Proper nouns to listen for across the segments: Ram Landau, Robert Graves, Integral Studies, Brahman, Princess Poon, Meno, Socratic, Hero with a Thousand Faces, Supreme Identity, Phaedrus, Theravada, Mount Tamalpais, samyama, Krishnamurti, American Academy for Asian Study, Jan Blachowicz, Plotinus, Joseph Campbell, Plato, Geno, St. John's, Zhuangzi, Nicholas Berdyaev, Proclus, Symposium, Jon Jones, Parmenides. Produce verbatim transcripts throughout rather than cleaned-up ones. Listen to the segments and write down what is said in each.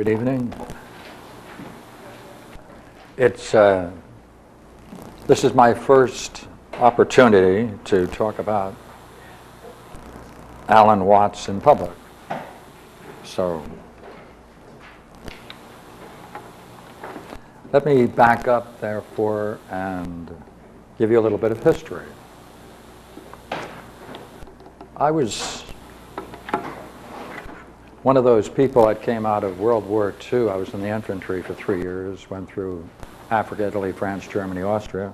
Good evening. It's uh, this is my first opportunity to talk about Alan Watts in public. So let me back up, therefore, and give you a little bit of history. I was one of those people that came out of World War Two. I was in the infantry for three years, went through Africa, Italy, France, Germany, Austria.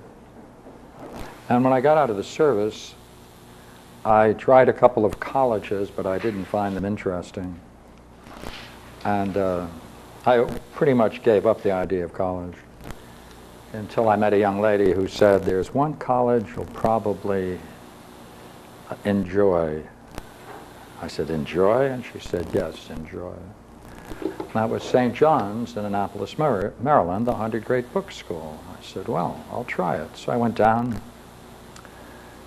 And when I got out of the service, I tried a couple of colleges, but I didn't find them interesting. And uh, I pretty much gave up the idea of college until I met a young lady who said, there's one college you'll probably enjoy. I said, enjoy? And she said, yes, enjoy. And that was Saint John's in Annapolis, Maryland, the one hundred Great Book School. I said, well, I'll try it. So I went down,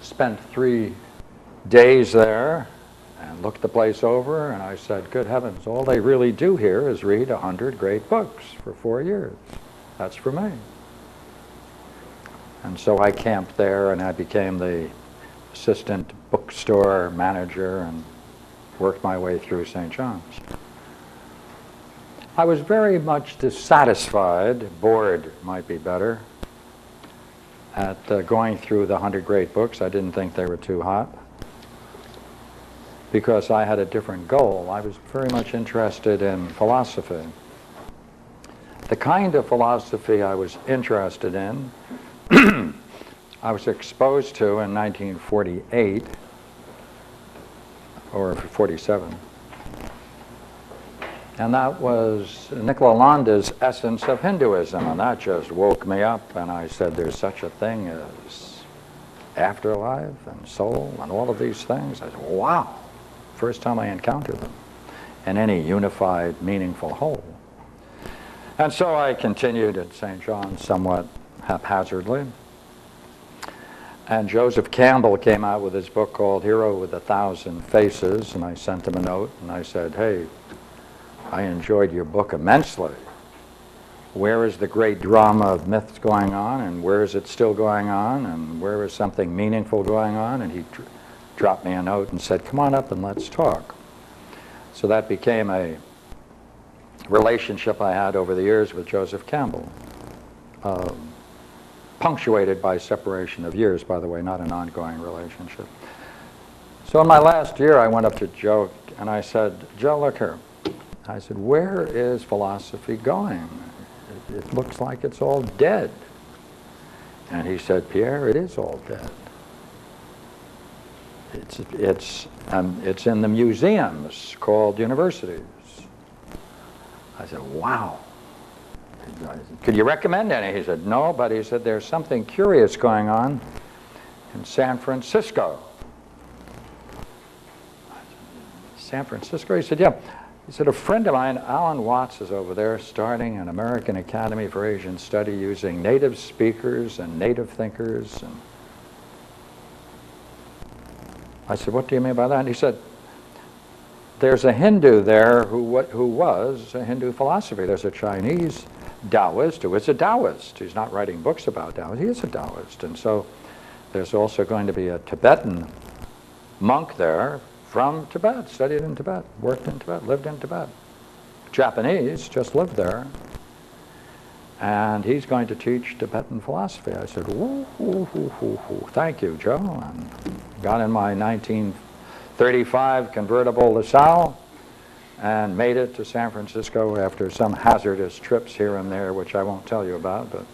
spent three days there, and looked the place over, and I said, good heavens, all they really do here is read one hundred great books for four years. That's for me. And so I camped there, and I became the assistant bookstore manager, and worked my way through Saint John's. I was very much dissatisfied, bored might be better, at uh, going through the one hundred great books. I didn't think they were too hot because I had a different goal. I was very much interested in philosophy. The kind of philosophy I was interested in, I was exposed to in nineteen forty-eight or forty-seven. And that was Nikola Land's Essence of Hinduism, and that just woke me up, and I said, there's such a thing as afterlife and soul and all of these things. I said, wow, first time I encountered them in any unified, meaningful whole. And so I continued at Saint John's somewhat haphazardly. And Joseph Campbell came out with his book called Hero with a Thousand Faces, and I sent him a note, and I said, hey, I enjoyed your book immensely. Where is the great drama of myths going on, and where is it still going on, and where is something meaningful going on? And he dr dropped me a note and said, come on up and let's talk. So that became a relationship I had over the years with Joseph Campbell. Um, punctuated by separation of years, by the way, not an ongoing relationship. So in my last year, I went up to Joe, and I said, Joe, look here. I said, where is philosophy going? It, it looks like it's all dead. And he said, Pierre, it is all dead. It's, it's, um, it's in the museums called universities. I said, wow. Could you recommend any? He said, no, but he said, there's something curious going on in San Francisco. I said, San Francisco? He said, yeah. He said, a friend of mine, Alan Watts, is over there starting an American Academy for Asian Study using native speakers and native thinkers. And I said, what do you mean by that? And he said, there's a Hindu there who, who was a Hindu philosophy. There's a Chinese Taoist who is a Taoist. He's not writing books about Taoist. He is a Taoist. And so there's also going to be a Tibetan monk there from Tibet, studied in Tibet, worked in Tibet, lived in Tibet. Japanese, just lived there. And he's going to teach Tibetan philosophy. I said, woo, woo, woo, woo, woo. Thank you, Joe. And got in my nineteen thirty-five convertible LaSalle and made it to San Francisco after some hazardous trips here and there, which I won't tell you about, but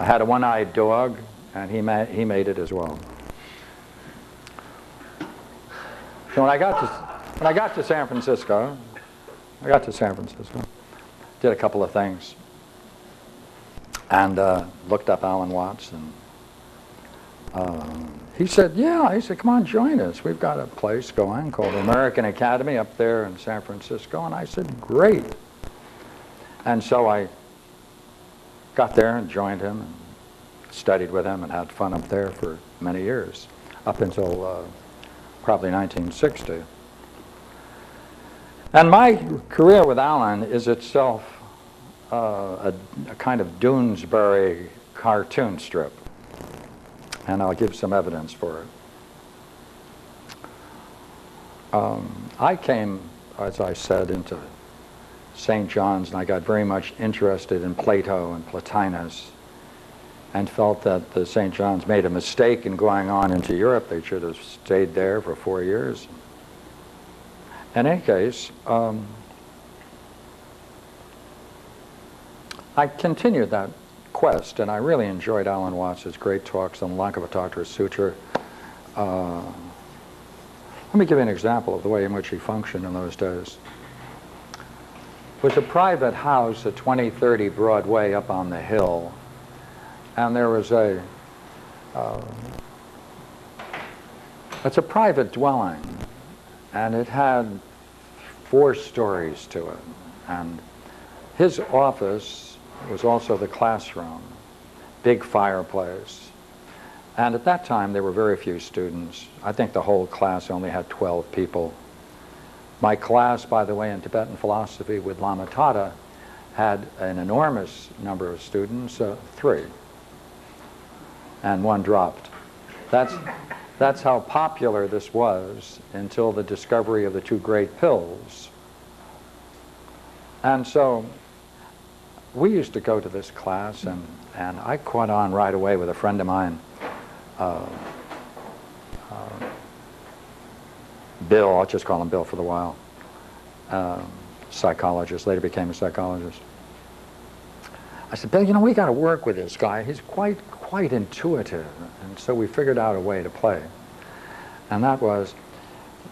I had a one-eyed dog, and he, ma he made it as well. So when I, got to, when I got to San Francisco, I got to San Francisco, did a couple of things, and uh, looked up Alan Watts, and um, he said, yeah, he said, come on, join us. We've got a place going called American Academy up there in San Francisco. And I said, great. And so I got there and joined him and studied with him and had fun up there for many years, up until uh, probably nineteen sixty. And my career with Alan is itself uh, a, a kind of Doonesbury cartoon strip. And I'll give some evidence for it. Um, I came, as I said, into Saint John's, and I got very much interested in Plato and Plotinus, and felt that the Saint John's made a mistake in going on into Europe. They should have stayed there for four years. In any case, um, I continued that quest, and I really enjoyed Alan Watts' great talks on Lankavatara Sutra. Uh, let me give you an example of the way in which he functioned in those days. It was a private house at twenty thirty Broadway up on the hill, and there was a, uh, it's a private dwelling, and it had four stories to it. And his office was also the classroom, big fireplace. And at that time, there were very few students. I think the whole class only had twelve people. My class, by the way, in Tibetan philosophy with Lama Tata had an enormous number of students, uh, three, and one dropped. That's, That's how popular this was until the discovery of the two great pills. And so we used to go to this class, and, and I caught on right away with a friend of mine, uh, uh, Bill, I'll just call him Bill for the while, uh, psychologist, later became a psychologist. I said, Bill, you know, we got to work with this guy. He's quite, quite intuitive. And so we figured out a way to play. And that was,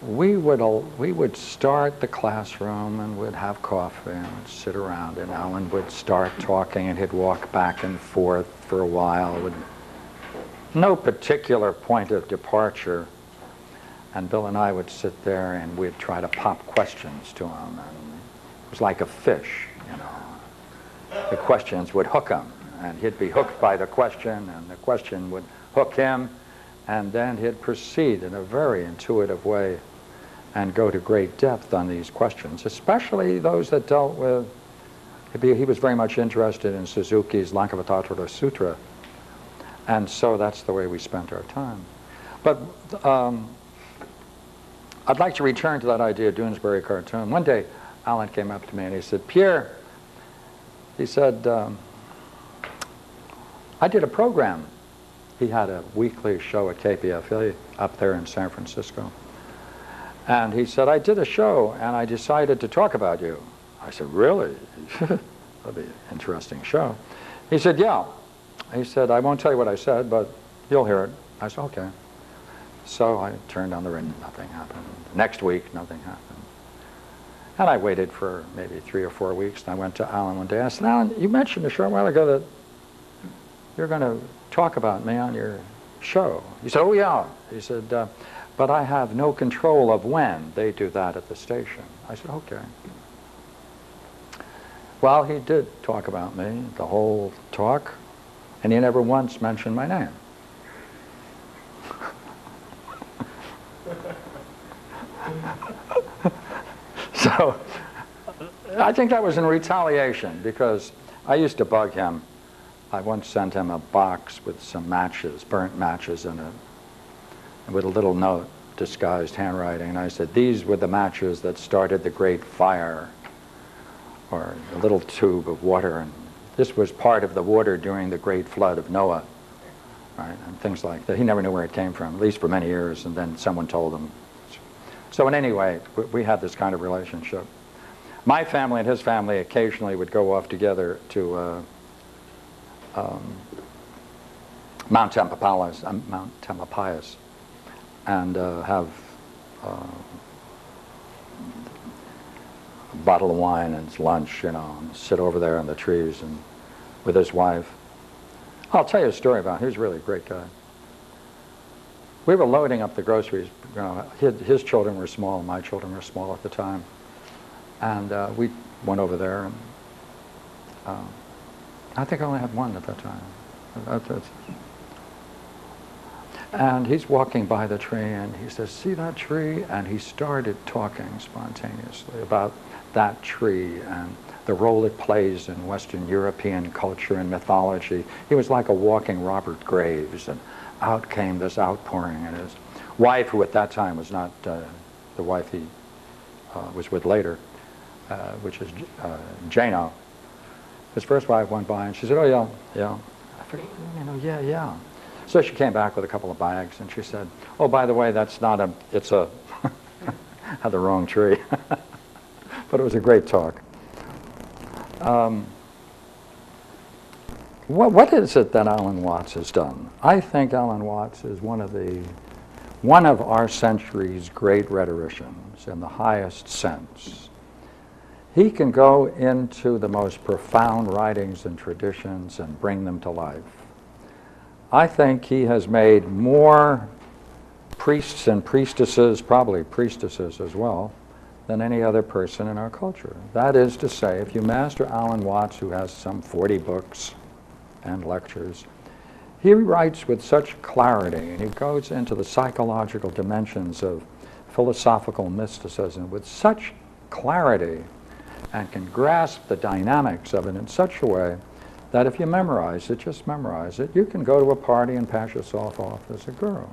we would, we would start the classroom and we'd have coffee and we'd sit around, and Alan would start talking and he'd walk back and forth for a while with no particular point of departure. And Bill and I would sit there and we'd try to pop questions to him. And it was like a fish, you know. The questions would hook him, and he'd be hooked by the question, and the question would hook him, and then he'd proceed in a very intuitive way and go to great depth on these questions, especially those that dealt with, he was very much interested in Suzuki's Lankavatara Sutra, and so that's the way we spent our time. But um, I'd like to return to that idea of Doonesbury cartoon. One day, Alan came up to me and he said, Pierre, he said, um, I did a program. He had a weekly show at K P F A up there in San Francisco. And he said, I did a show and I decided to talk about you. I said, really? That'd be an interesting show. He said, yeah. He said, I won't tell you what I said, but you'll hear it. I said, okay. So I turned on the ring, nothing happened. Next week, nothing happened. And I waited for maybe three or four weeks, and I went to Alan one day. I said, Alan, you mentioned a short while ago that you're going to talk about me on your show. He said, oh, yeah. He said, uh, but I have no control of when. They do that at the station. I said, okay. Well, he did talk about me, the whole talk, and he never once mentioned my name. So I think that was in retaliation, because I used to bug him. I once sent him a box with some matches, burnt matches in it, with a little note, disguised handwriting. And I said, these were the matches that started the great fire, or a little tube of water. And this was part of the water during the great flood of Noah, right? And things like that. He never knew where it came from, at least for many years. And then someone told him. So in any way, we had this kind of relationship. My family and his family occasionally would go off together to uh, um, Mount Tamalpais, um, Mount Tamalpais, and uh, have uh, a bottle of wine and lunch, you know, and sit over there in the trees and with his wife. I'll tell you a story about him. He was really a great guy. We were loading up the groceries. You know, his, his children were small, and my children were small at the time. And uh, we went over there. And, uh, I think I only had one at that time. That's, that's, And he's walking by the tree and he says, see that tree? And he started talking spontaneously about that tree and the role it plays in Western European culture and mythology. He was like a walking Robert Graves, and out came this outpouring. And his wife, who at that time was not uh, the wife he uh, was with later, uh, which is uh, Geno, his first wife went by and she said, oh yeah, yeah, I forget, you know, yeah, yeah. So she came back with a couple of bags and she said, oh, by the way, that's not a, it's a, had the wrong tree. But it was a great talk. Um, what, what is it that Alan Watts has done? I think Alan Watts is one of the, one of our century's great rhetoricians in the highest sense. He can go into the most profound writings and traditions and bring them to life. I think he has made more priests and priestesses, probably priestesses as well, than any other person in our culture. That is to say, if you master Alan Watts, who has some forty books and lectures, he writes with such clarity, and he goes into the psychological dimensions of philosophical mysticism with such clarity and can grasp the dynamics of it in such a way that if you memorize it, just memorize it, you can go to a party and pass yourself off as a girl.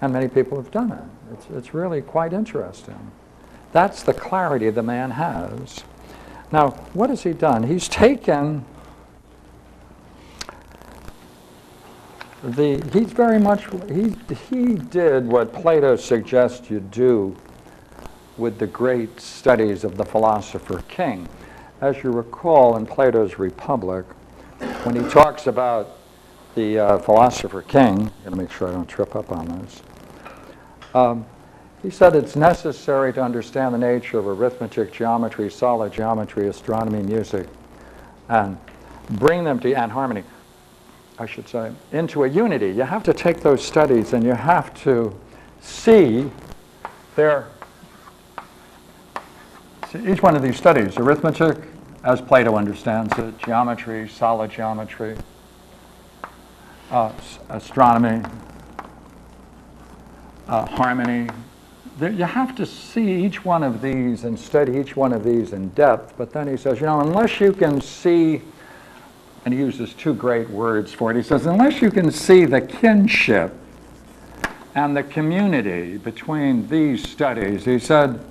And many people have done it. It's, it's really quite interesting. That's the clarity the man has. Now, what has he done? He's taken the, he's very much, he, he did what Plato suggests you do with the great studies of the philosopher King. As you recall, in Plato's Republic, when he talks about the uh, philosopher King, I'm going to make sure I don't trip up on this, um, he said it's necessary to understand the nature of arithmetic, geometry, solid geometry, astronomy, music, and bring them to, and harmony, I should say, into a unity. You have to take those studies and you have to see their, see each one of these studies, arithmetic, as Plato understands it, geometry, solid geometry, uh, astronomy, uh, harmony. There, you have to see each one of these and study each one of these in depth, but then he says, you know, unless you can see, and he uses two great words for it, he says, unless you can see the kinship and the community between these studies, he said,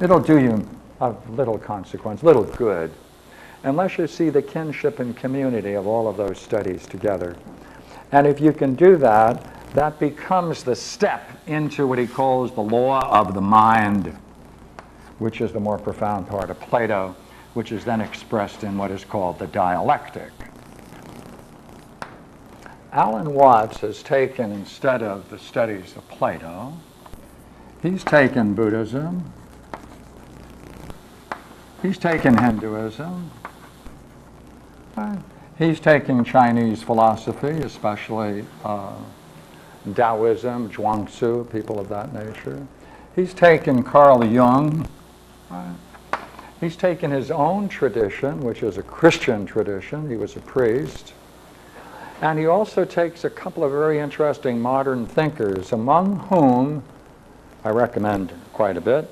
it'll do you of little consequence, little good, unless you see the kinship and community of all of those studies together. And if you can do that, that becomes the step into what he calls the law of the mind, which is the more profound part of Plato, which is then expressed in what is called the dialectic. Alan Watts has taken, instead of the studies of Plato, he's taken Buddhism, he's taken Hinduism, he's taken Chinese philosophy, especially uh, Taoism, Zhuangzi, people of that nature. He's taken Carl Jung. He's taken his own tradition, which is a Christian tradition. He was a priest. And he also takes a couple of very interesting modern thinkers, among whom I recommend quite a bit,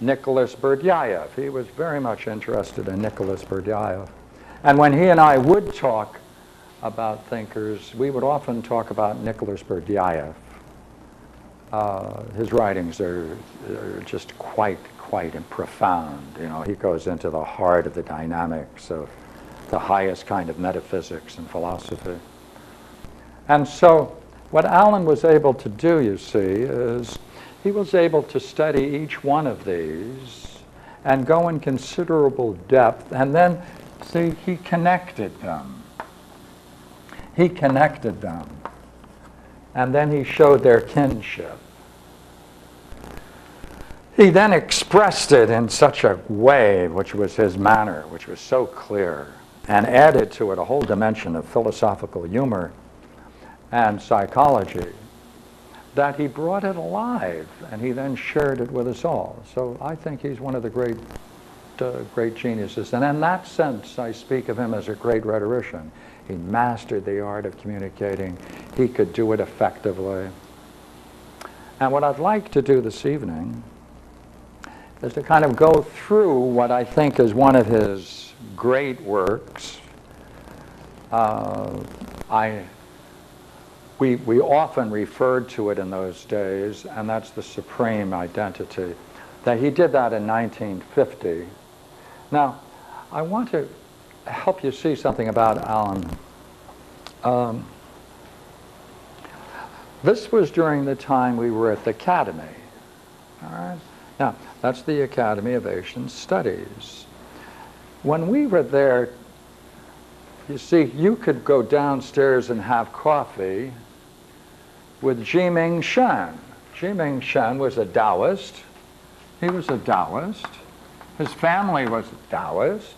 Nicholas Berdyaev. He was very much interested in Nicholas Berdyaev. And when he and I would talk about thinkers, we would often talk about Nicholas Berdyaev. Uh, his writings are, are just quite, quite profound. You know, he goes into the heart of the dynamics of the highest kind of metaphysics and philosophy. And so what Alan was able to do, you see, is he was able to study each one of these and go in considerable depth, and then, see, he connected them. He connected them. And then he showed their kinship. He then expressed it in such a way, which was his manner, which was so clear, and added to it a whole dimension of philosophical humor and psychology, that he brought it alive, and he then shared it with us all. So I think he's one of the great uh, great geniuses. And in that sense, I speak of him as a great rhetorician. He mastered the art of communicating. He could do it effectively. And what I'd like to do this evening is to kind of go through what I think is one of his great works. Uh, I, we, we often referred to it in those days, and that's the Supreme Identity. That he did that in nineteen fifty. Now, I want to help you see something about Alan. Um, this was during the time we were at the Academy. All right? Now, that's the Academy of Asian Studies. When we were there, you see, you could go downstairs and have coffee with Ji Ming Shen. Ji Ming Shen was a Taoist. He was a Taoist. His family was a Taoist.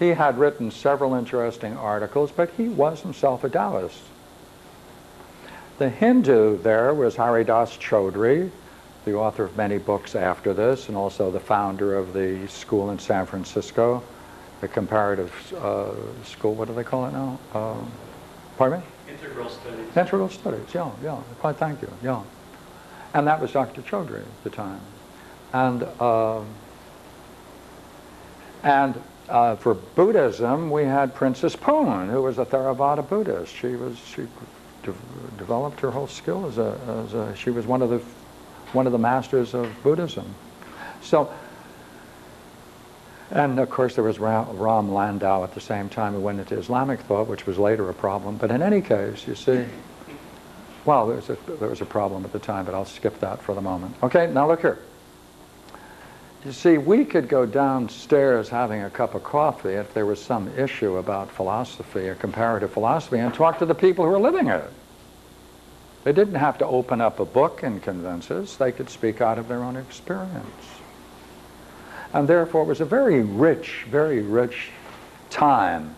He had written several interesting articles, but he was himself a Taoist. The Hindu there was Haridas Chaudhry, the author of many books after this, and also the founder of the school in San Francisco, the comparative uh, school, what do they call it now? Uh, pardon me? Integral Studies. Integral Studies, yeah, yeah, quite thank you, yeah. And that was Doctor Chaudhry at the time. And, uh, and Uh, for Buddhism, we had Princess Poon, who was a Theravada Buddhist. She was she de developed her whole skill as a, as a she was one of the one of the masters of Buddhism. So, and of course there was Ra Ram Landau at the same time who went into Islamic thought, which was later a problem. But in any case, you see, well, there was a, there was a problem at the time, but I'll skip that for the moment. Okay, now look here. You see, we could go downstairs having a cup of coffee if there was some issue about philosophy or comparative philosophy and talk to the people who were living it. They didn't have to open up a book and convince us. They could speak out of their own experience. And therefore, it was a very rich, very rich time.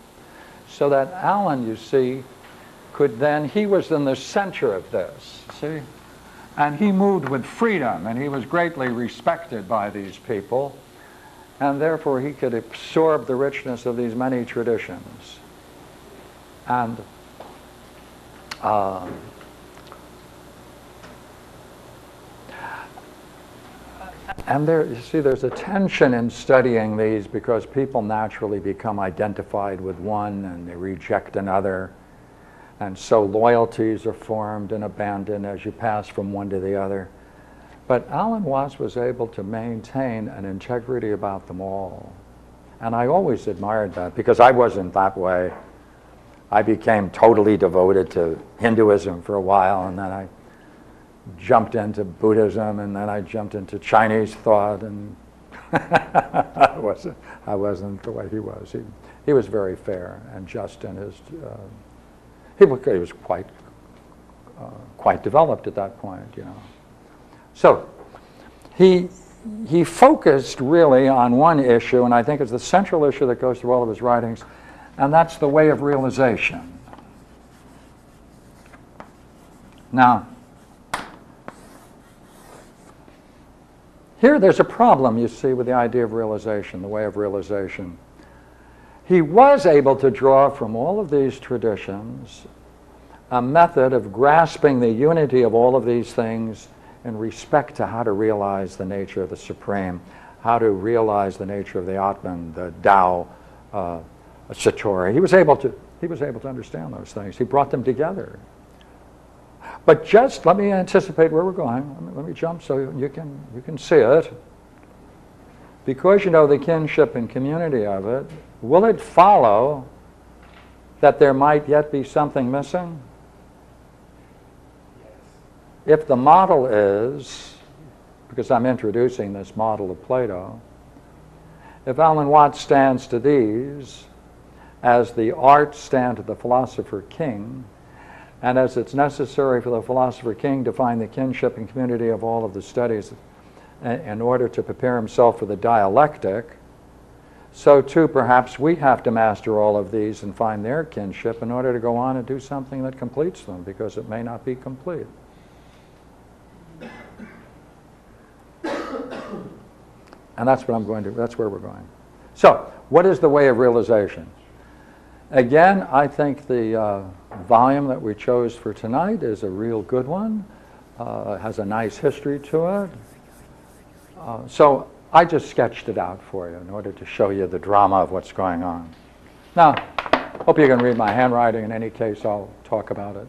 So that Alan, you see, could then, he was in the center of this, see? And he moved with freedom, and he was greatly respected by these people, and therefore he could absorb the richness of these many traditions. And uh, and there, you see, there's a tension in studying these because people naturally become identified with one and they reject another. And so loyalties are formed and abandoned as you pass from one to the other. But Alan Watts was able to maintain an integrity about them all. And I always admired that because I wasn't that way. I became totally devoted to Hinduism for a while, and then I jumped into Buddhism, and then I jumped into Chinese thought, and I, wasn't, I wasn't the way he was. He, he was very fair and just in his... Uh, He was quite, uh, quite developed at that point, you know. So he, he focused really on one issue, and I think it's the central issue that goes through all of his writings, and that's the way of realization. Now, here there's a problem, you see, with the idea of realization, the way of realization. He was able to draw from all of these traditions a method of grasping the unity of all of these things in respect to how to realize the nature of the Supreme, how to realize the nature of the Atman, the Tao, uh, Satori. He was able to, he was able to understand those things. He brought them together. But just let me anticipate where we're going. Let me, let me jump so you can, you can see it. Because you know the kinship and community of it, will it follow that there might yet be something missing? Yes. If the model is, because I'm introducing this model of Plato, if Alan Watts stands to these as the arts stand to the philosopher king, and as it's necessary for the philosopher king to find the kinship and community of all of the studies in order to prepare himself for the dialectic, so too, perhaps we have to master all of these and find their kinship in order to go on and do something that completes them, because it may not be complete. And that's what I'm going to, that's where we're going. So, what is the way of realization? Again, I think the uh, volume that we chose for tonight is a real good one. Uh, it has a nice history to it. Uh, so I just sketched it out for you in order to show you the drama of what's going on. Now, hope you can read my handwriting. In any case, I'll talk about it.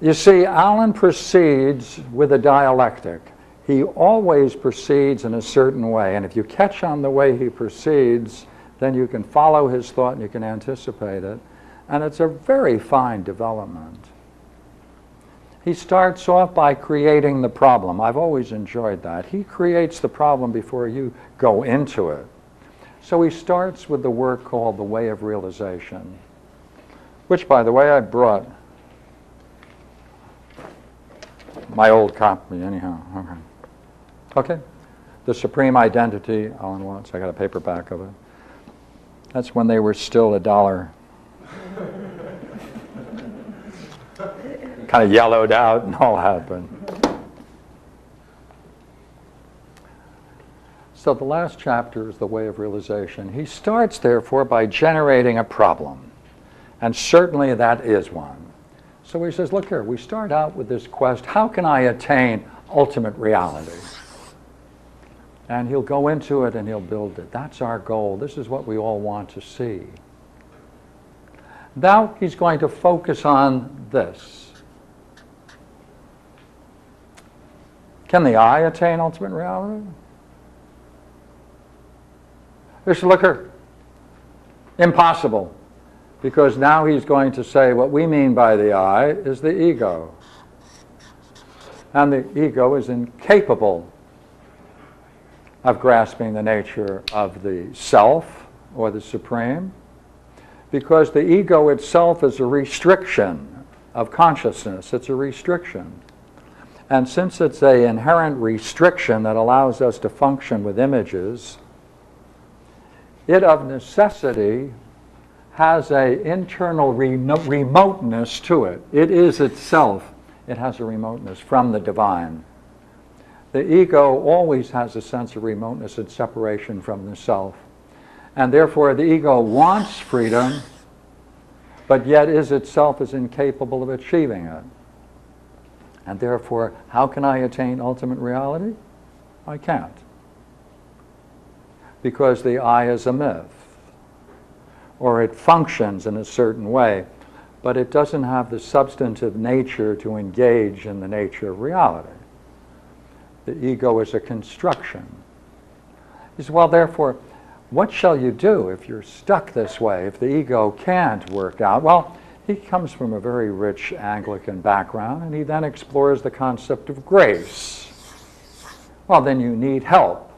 You see, Alan proceeds with a dialectic. He always proceeds in a certain way, and if you catch on the way he proceeds, then you can follow his thought and you can anticipate it, and it's a very fine development. He starts off by creating the problem. I've always enjoyed that. He creates the problem before you go into it. So he starts with the work called The Way of Realization, which, by the way, I brought my old copy anyhow. Okay. Okay, The Supreme Identity, Alan Watts. I got a paperback of it. That's when they were still a dollar. Kind of yellowed out and all happened. So the last chapter is the way of realization. He starts, therefore, by generating a problem. And certainly that is one. So he says, look here, we start out with this quest, how can I attain ultimate reality? And he'll go into it and he'll build it. That's our goal. This is what we all want to see. Now he's going to focus on this. Can the I attain ultimate reality? Just look here. Impossible. Because now he's going to say what we mean by the I is the ego. And the ego is incapable of grasping the nature of the self or the supreme, because the ego itself is a restriction of consciousness. It's a restriction. And since it's an inherent restriction that allows us to function with images, it of necessity has an internal remoteness to it. It is itself. It has a remoteness from the divine. The ego always has a sense of remoteness and separation from the self. And therefore, the ego wants freedom, but yet is itself is incapable of achieving it. And therefore, how can I attain ultimate reality? I can't. Because the I is a myth. Or it functions in a certain way, but it doesn't have the substantive nature to engage in the nature of reality. The ego is a construction. He says, well, therefore, what shall you do if you're stuck this way, if the ego can't work out? Well, he comes from a very rich Anglican background, and he then explores the concept of grace. Well, then you need help.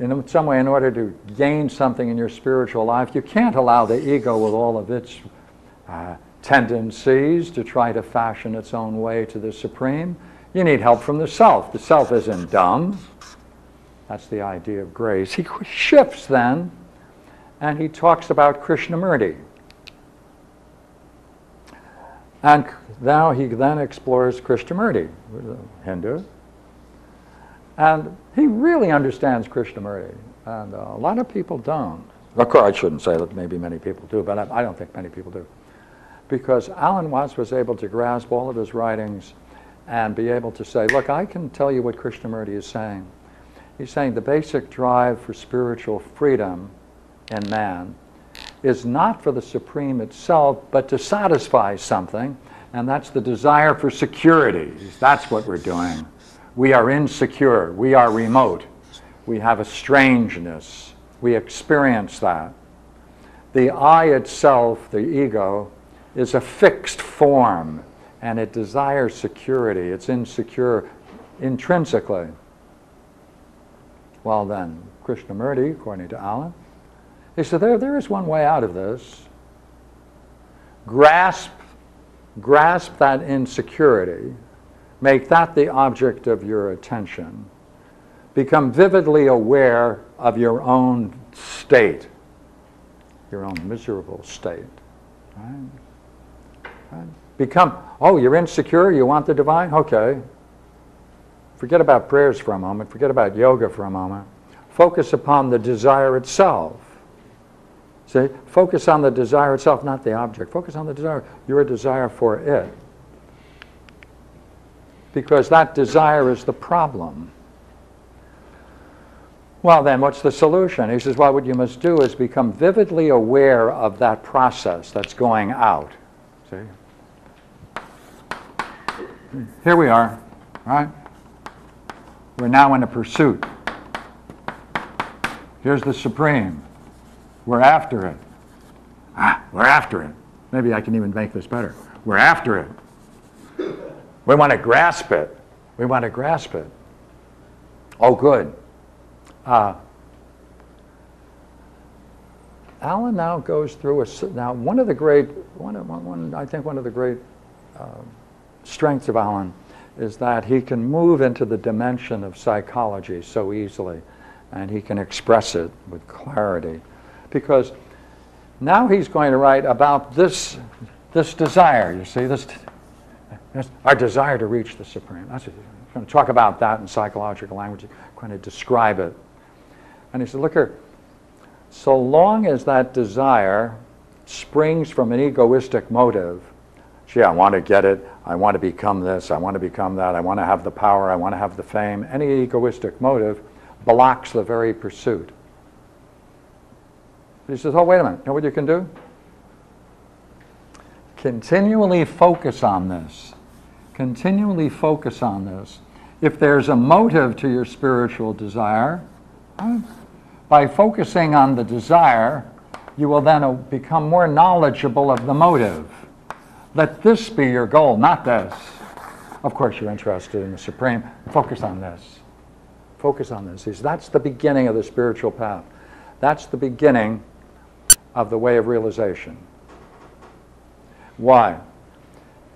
In some way, in order to gain something in your spiritual life, you can't allow the ego with all of its uh, tendencies to try to fashion its own way to the supreme. You need help from the self. The self isn't dumb. That's the idea of grace. He shifts then, and he talks about Krishnamurti. And now he then explores Krishnamurti, Hindu. And he really understands Krishnamurti, and a lot of people don't. Of course, I shouldn't say that maybe many people do, but I don't think many people do. Because Alan Watts was able to grasp all of his writings and be able to say, look, I can tell you what Krishnamurti is saying. He's saying the basic drive for spiritual freedom in man is not for the supreme itself, but to satisfy something, and that's the desire for security. That's what we're doing. We are insecure. We are remote. We have a strangeness. We experience that. The I itself, the ego, is a fixed form, and it desires security. It's insecure intrinsically. Well then, Krishnamurti, according to Alan, he said there, there is one way out of this. Grasp, grasp that insecurity. Make that the object of your attention. Become vividly aware of your own state, your own miserable state. Right? Right? Become, oh, you're insecure, you want the divine? Okay. Forget about prayers for a moment. Forget about yoga for a moment. Focus upon the desire itself. See? Focus on the desire itself, not the object. Focus on the desire. Your desire for it. Because that desire is the problem. Well then, what's the solution? He says, well, what you must do is become vividly aware of that process that's going out. See? Here we are, right? We're now in a pursuit. Here's the Supreme. We're after it. Ah, we're after it. Maybe I can even make this better. We're after it. We want to grasp it. We want to grasp it. Oh, good. Uh, Alan now goes through a now one of the great one, one, one I think one of the great uh, strengths of Alan is that he can move into the dimension of psychology so easily, and he can express it with clarity, because now he's going to write about this this desire. You see, this, this our desire to reach the Supreme. That's it. I'm going to talk about that in psychological language. I'm going to describe it. And he said, look here, so long as that desire springs from an egoistic motive, gee, I want to get it, I want to become this, I want to become that, I want to have the power, I want to have the fame, any egoistic motive blocks the very pursuit. He says, oh, wait a minute, you know what you can do? Continually focus on this. Continually focus on this. If there's a motive to your spiritual desire, by focusing on the desire, you will then become more knowledgeable of the motive. Let this be your goal, not this. Of course, you're interested in the Supreme. Focus on this. Focus on this. That's the beginning of the spiritual path. That's the beginning of the way of realization. Why?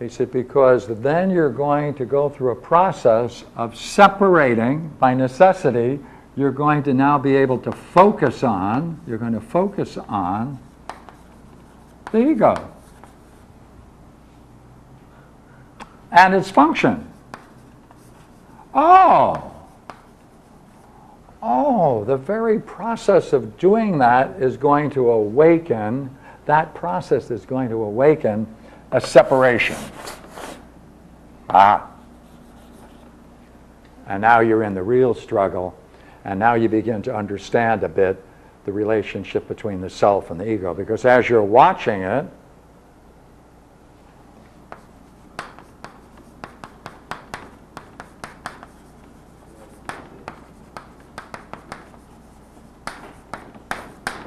He said, because then you're going to go through a process of separating by necessity. You're going to now be able to focus on, you're going to focus on the ego and its function. Oh, oh, the very process of doing that is going to awaken, that process is going to awaken a separation. Ah. And now you're in the real struggle. And now you begin to understand a bit the relationship between the self and the ego, because as you're watching it,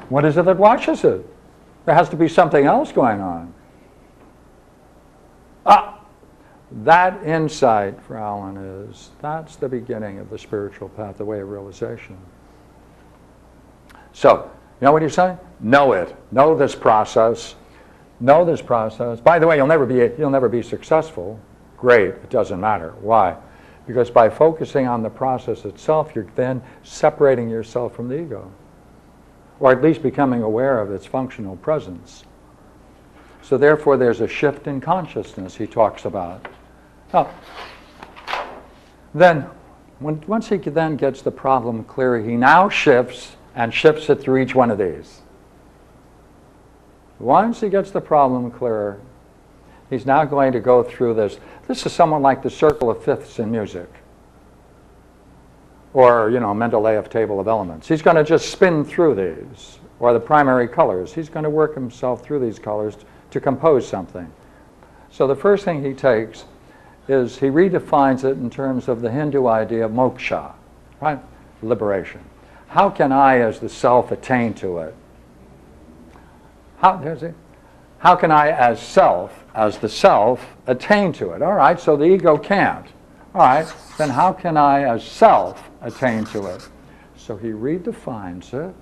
what is it that watches it? There has to be something else going on. Ah! That insight for Alan is, that's the beginning of the spiritual path, the way of realization. So, you know what he's saying? Know it. Know this process. Know this process. By the way, you'll never be, you'll never be successful. Great. It doesn't matter. Why? Because by focusing on the process itself, you're then separating yourself from the ego, or at least becoming aware of its functional presence. So therefore, there's a shift in consciousness he talks about. Now, then, when, once he then gets the problem clear, he now shifts and shifts it through each one of these. Once he gets the problem clearer, he's now going to go through this. This is somewhat like the circle of fifths in music, or, you know, Mendeleev table of elements. He's going to just spin through these, or the primary colors. He's going to work himself through these colors to compose something. So the first thing he takes is he redefines it in terms of the Hindu idea of moksha, right? Liberation. How can I as the self attain to it? How, there's it. How can I as self, as the self, attain to it? All right, so the ego can't. All right, then how can I as self attain to it? So he redefines it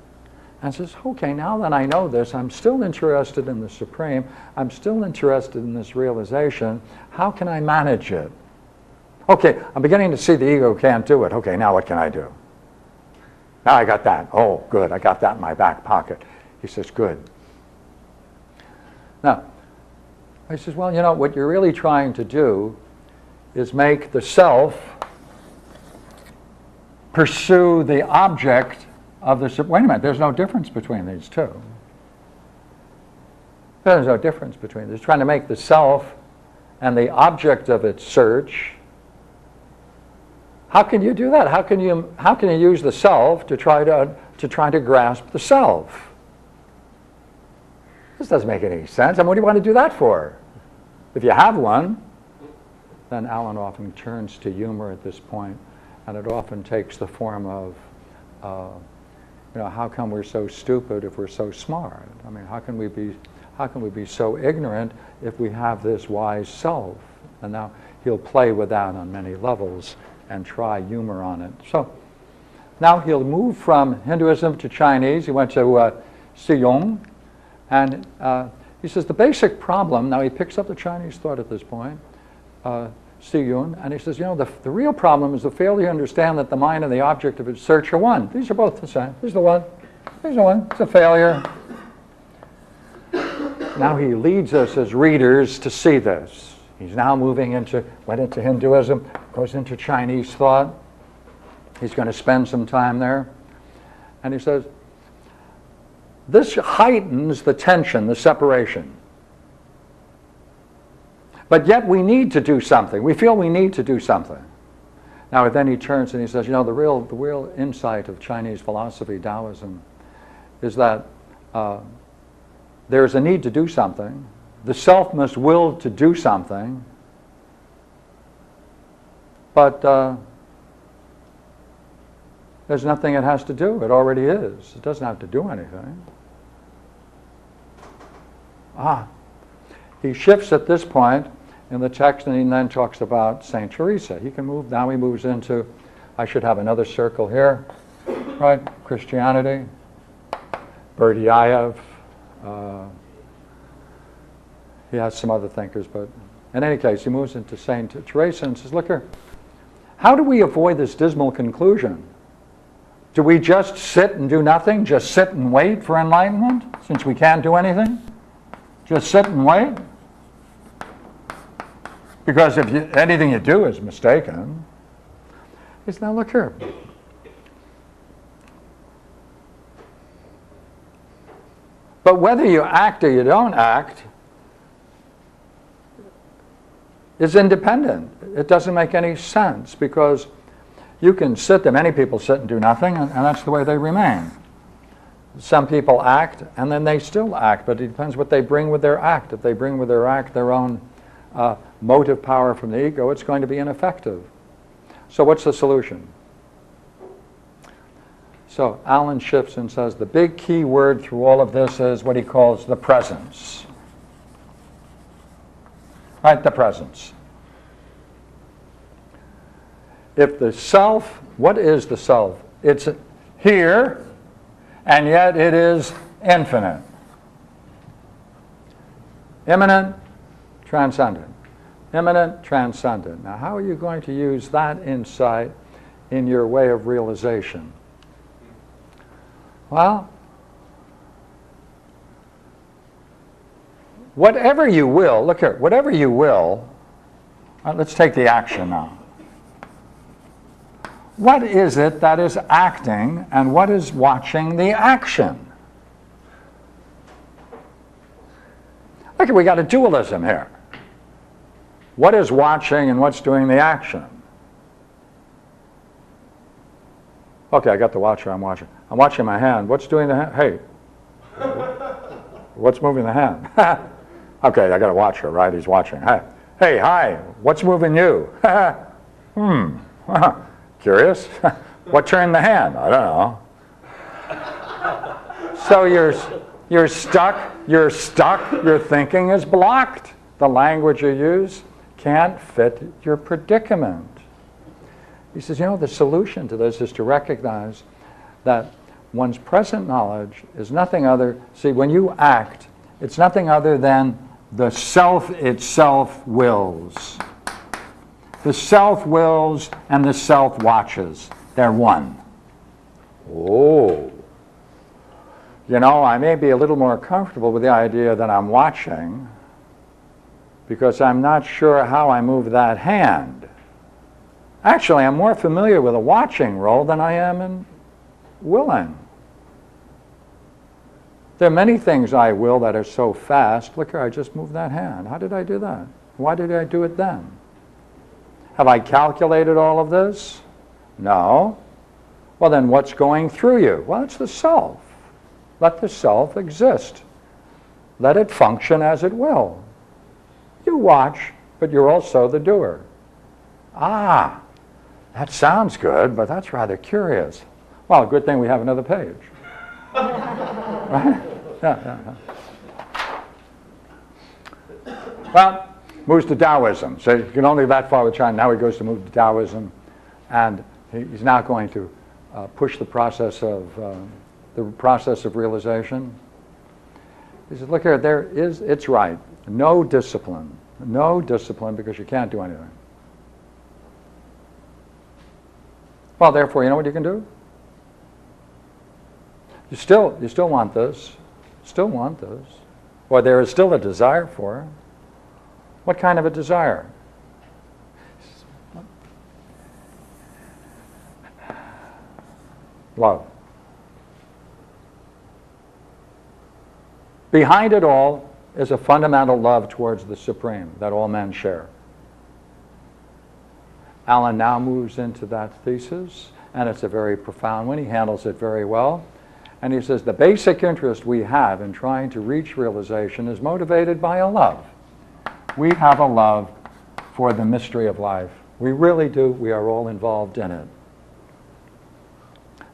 and says, okay, now that I know this, I'm still interested in the Supreme, I'm still interested in this realization, how can I manage it? Okay, I'm beginning to see the ego can't do it. Okay, now what can I do? Now I got that. Oh, good, I got that in my back pocket. He says, good. Now, he says, well, you know, what you're really trying to do is make the self pursue the object of the... Wait a minute, there's no difference between these two. There's no difference between them. They're trying to make the self and the object of its search. How can you do that? How can you, how can you use the self to try to, to try to grasp the self? This doesn't make any sense. I mean, what do you want to do that for? If you have one, then Alan often turns to humor at this point, and it often takes the form of, uh, you know, how come we're so stupid if we're so smart? I mean, how can we be, how can we be so ignorant if we have this wise self? And now he'll play with that on many levels and try humor on it. So now he'll move from Hinduism to Chinese. He went to uh, Ziyong, and uh, he says the basic problem, now he picks up the Chinese thought at this point, uh, Ziyun, and he says, you know, the, the real problem is the failure to understand that the mind and the object of its search are one. These are both the same. Here's the one. Here's the one. It's a failure. Now he leads us as readers to see this. He's now moving into, went into Hinduism, goes into Chinese thought. He's going to spend some time there. And he says, this heightens the tension, the separation. But yet we need to do something. We feel we need to do something. Now then he turns and he says, you know, the real, the real insight of Chinese philosophy, Taoism, is that uh, there is a need to do something. The self must will to do something. But uh, there's nothing it has to do. It already is. It doesn't have to do anything. Ah, he shifts at this point in the text, and he then talks about Saint Teresa. He can move, now he moves into, I should have another circle here, right? Christianity, Berdyaev. Uh, he has some other thinkers, but in any case, he moves into Saint Teresa and says, look here, how do we avoid this dismal conclusion? Do we just sit and do nothing? Just sit and wait for enlightenment, since we can't do anything? Just sit and wait? Because if you, anything you do is mistaken. He says, now look here. But whether you act or you don't act is independent. It doesn't make any sense, because you can sit there. Many people sit and do nothing, and, and that's the way they remain. Some people act, and then they still act, but it depends what they bring with their act. If they bring with their act their own uh, motive power from the ego, it's going to be ineffective. So what's the solution? So Alan shifts and says the big key word through all of this is what he calls the presence. Right, the presence. If the self, what is the self? It's here, and yet it is infinite, immanent, transcendent, immanent, transcendent. Now, how are you going to use that insight in your way of realization? Well, whatever you will, look here, whatever you will, right, let's take the action now. What is it that is acting, and what is watching the action? Look, we got a dualism here. What is watching and what's doing the action? Okay, I got the watcher, I'm watching. I'm watching my hand. What's doing the hand? Hey, what's moving the hand? Okay, I got a watcher, right? He's watching. Hey, hey, hi, what's moving you? hmm. Curious? What turned the hand? I don't know. So you're, you're stuck, you're stuck, your thinking is blocked. The language you use can't fit your predicament. He says, you know, the solution to this is to recognize that one's present knowledge is nothing other, see, when you act, it's nothing other than the self itself wills. The self wills and the self watches. They're one. Oh. You know, I may be a little more comfortable with the idea that I'm watching, because I'm not sure how I move that hand. Actually, I'm more familiar with a watching role than I am in willing. There are many things I will that are so fast. Look here, I just moved that hand. How did I do that? Why did I do it then? Have I calculated all of this? No. Well, then what's going through you? Well, it's the self. Let the self exist. Let it function as it will. You watch, but you're also the doer. Ah, that sounds good, but that's rather curious. Well, good thing we have another page. Right? Yeah, yeah, yeah. Well, moves to Taoism. So you can only that far with China. Now he goes to move to Taoism, and he's now going to uh, push the process of uh, the process of realization. He says, "Look here, there is. It's right. No discipline. No discipline, because you can't do anything. Well, therefore, you know what you can do. You still, you still want this, still want this, or there is still a desire for it. What kind of a desire? Love. Behind it all is a fundamental love towards the Supreme that all men share." Alan now moves into that thesis, and it's a very profound one. He handles it very well. And he says, the basic interest we have in trying to reach realization is motivated by a love. We have a love for the mystery of life. We really do. We are all involved in it.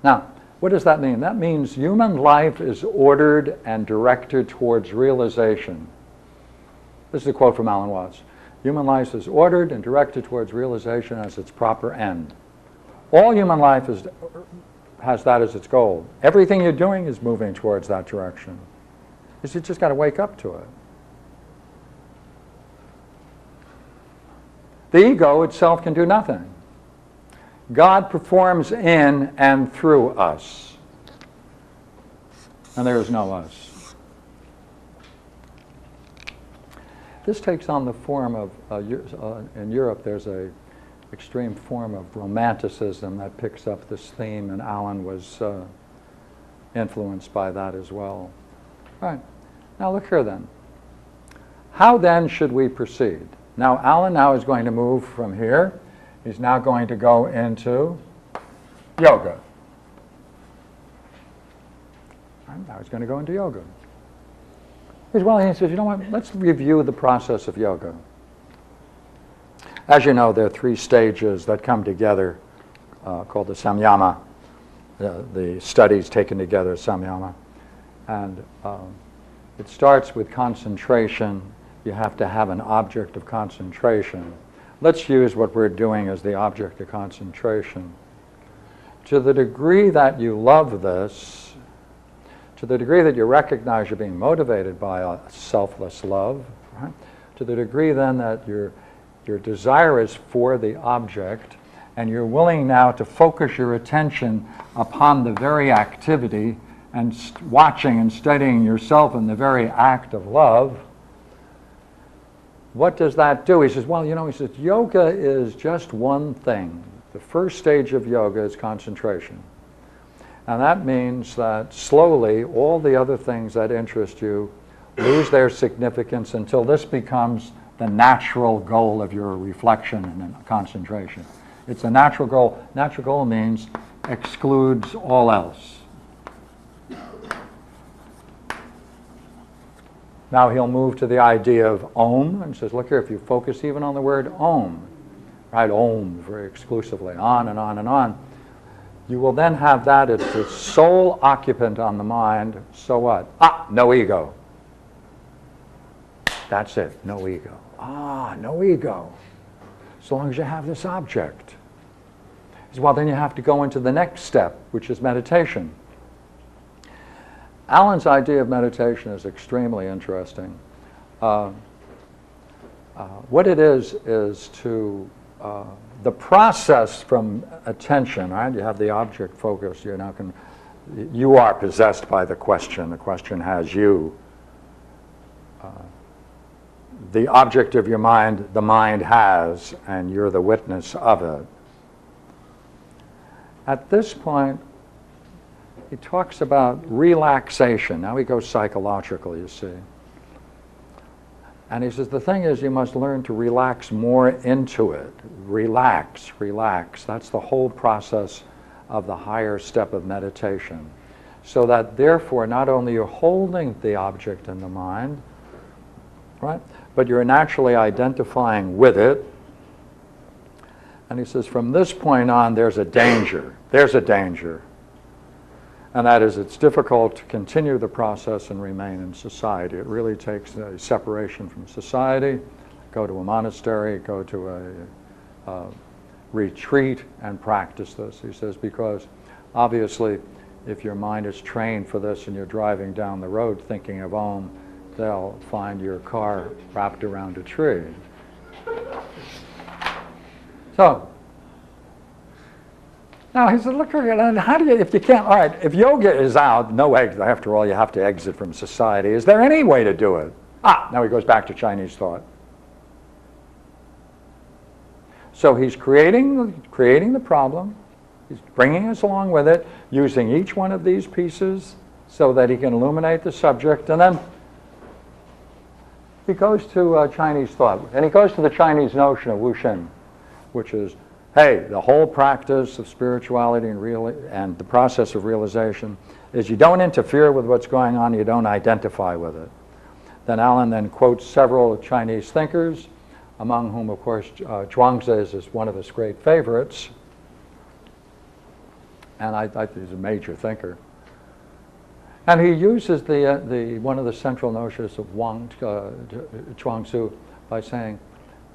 Now, what does that mean? That means human life is ordered and directed towards realization. This is a quote from Alan Watts. Human life is ordered and directed towards realization as its proper end. All human life is... has that as its goal. Everything you're doing is moving towards that direction. You just got to wake up to it. The ego itself can do nothing. God performs in and through us. And there is no us. This takes on the form of, uh, in Europe there's a extreme form of romanticism that picks up this theme, and Alan was uh, influenced by that as well. All right, now look here then. How then should we proceed? Now Alan now is going to move from here. He's now going to go into yoga. And now he's going to go into yoga. As well, he says, you know what, let's review the process of yoga. As you know, there are three stages that come together uh, called the samyama, the, the studies taken together, samyama. And um, it starts with concentration. You have to have an object of concentration. Let's use what we're doing as the object of concentration. To the degree that you love this, to the degree that you recognize you're being motivated by a selfless love, right? To the degree then that you're your desire is for the object, and you're willing now to focus your attention upon the very activity and watching and studying yourself in the very act of love. What does that do? He says, well, you know, he says, yoga is just one thing. The first stage of yoga is concentration. And that means that slowly all the other things that interest you lose their significance until this becomes the natural goal of your reflection and concentration. It's a natural goal. Natural goal means excludes all else. Now he'll move to the idea of Om and says, look here, if you focus even on the word Om, right, Om very exclusively, on and on and on, you will then have that as the sole occupant on the mind. So what? Ah, no ego. That's it, no ego. Ah, no ego, so long as you have this object. Well, then you have to go into the next step, which is meditation. Alan's idea of meditation is extremely interesting. Uh, uh, what it is is to, uh, the process from attention, right? You have the object focus, you're now con- you are possessed by the question, the question has you. Uh, The object of your mind, the mind has, and you're the witness of it. At this point, he talks about relaxation. Now he goes psychological, you see. And he says, the thing is, you must learn to relax more into it. Relax, relax. That's the whole process of the higher step of meditation. So that, therefore, not only you're holding the object in the mind, right, but you're naturally identifying with it. And he says, from this point on, there's a danger. There's a danger. And that is, it's difficult to continue the process and remain in society. It really takes a separation from society, go to a monastery, go to a, a retreat and practice this. He says, because obviously if your mind is trained for this and you're driving down the road thinking of Om, they'll find your car wrapped around a tree. So. Now he said, look, how do you, if you can't, all right, if yoga is out, no exit, after all, you have to exit from society. Is there any way to do it? Ah, now he goes back to Chinese thought. So he's creating, creating the problem. He's bringing us along with it, using each one of these pieces so that he can illuminate the subject. And then he goes to uh, Chinese thought. And he goes to the Chinese notion of wuxin, which is, hey, the whole practice of spirituality and, real, and the process of realization is you don't interfere with what's going on, you don't identify with it. Then Alan then quotes several Chinese thinkers, among whom, of course, uh, Zhuangzi is, is one of his great favorites. And I think he's a major thinker. And he uses the, uh, the, one of the central notions of Wang, uh, Zhuangzi by saying,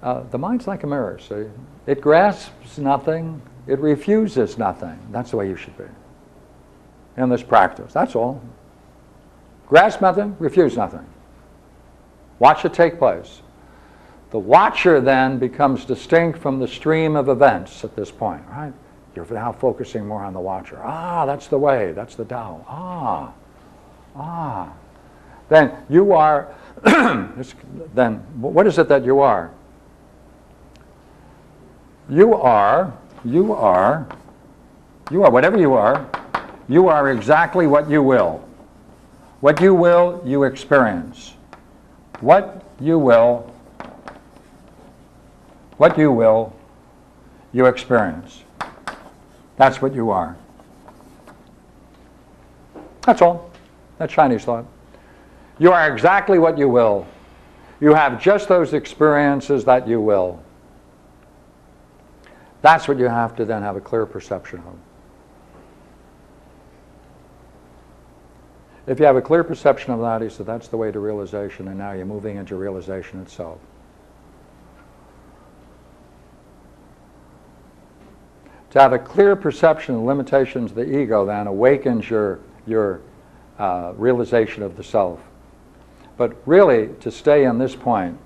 Uh, the mind's like a mirror, see? It grasps nothing, it refuses nothing. That's the way you should be in this practice, that's all. Grasp nothing, refuse nothing. Watch it take place. The watcher then becomes distinct from the stream of events at this point, right? You're now focusing more on the watcher. Ah, that's the way, that's the Tao. Ah, ah. Then you are, then what is it that you are? You are, you are, you are, whatever you are, you are exactly what you will. What you will, you experience. What you will, what you will, you experience. That's what you are. That's all. That's Chinese thought. You are exactly what you will. You have just those experiences that you will. That's what you have to then have a clear perception of. If you have a clear perception of that, he said, that's the way to realization, and now you're moving into realization itself. To have a clear perception of limitations of the ego then awakens your, your uh, realization of the self. But really, to stay on this point,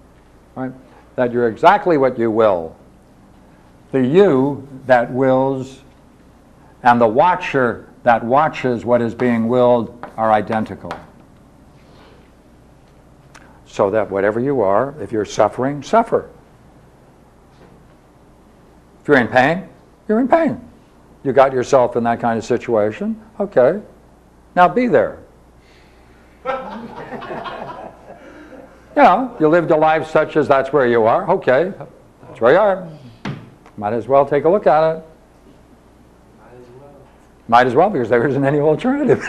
right, that you're exactly what you will, the you that wills and the watcher that watches what is being willed are identical. So that whatever you are, if you're suffering, suffer. If you're in pain, you're in pain. You got yourself in that kind of situation, okay, now be there. You know, you lived a life such as that's where you are, okay, that's where you are. Might as well take a look at it. Might as well. Might as well, because there isn't any alternative.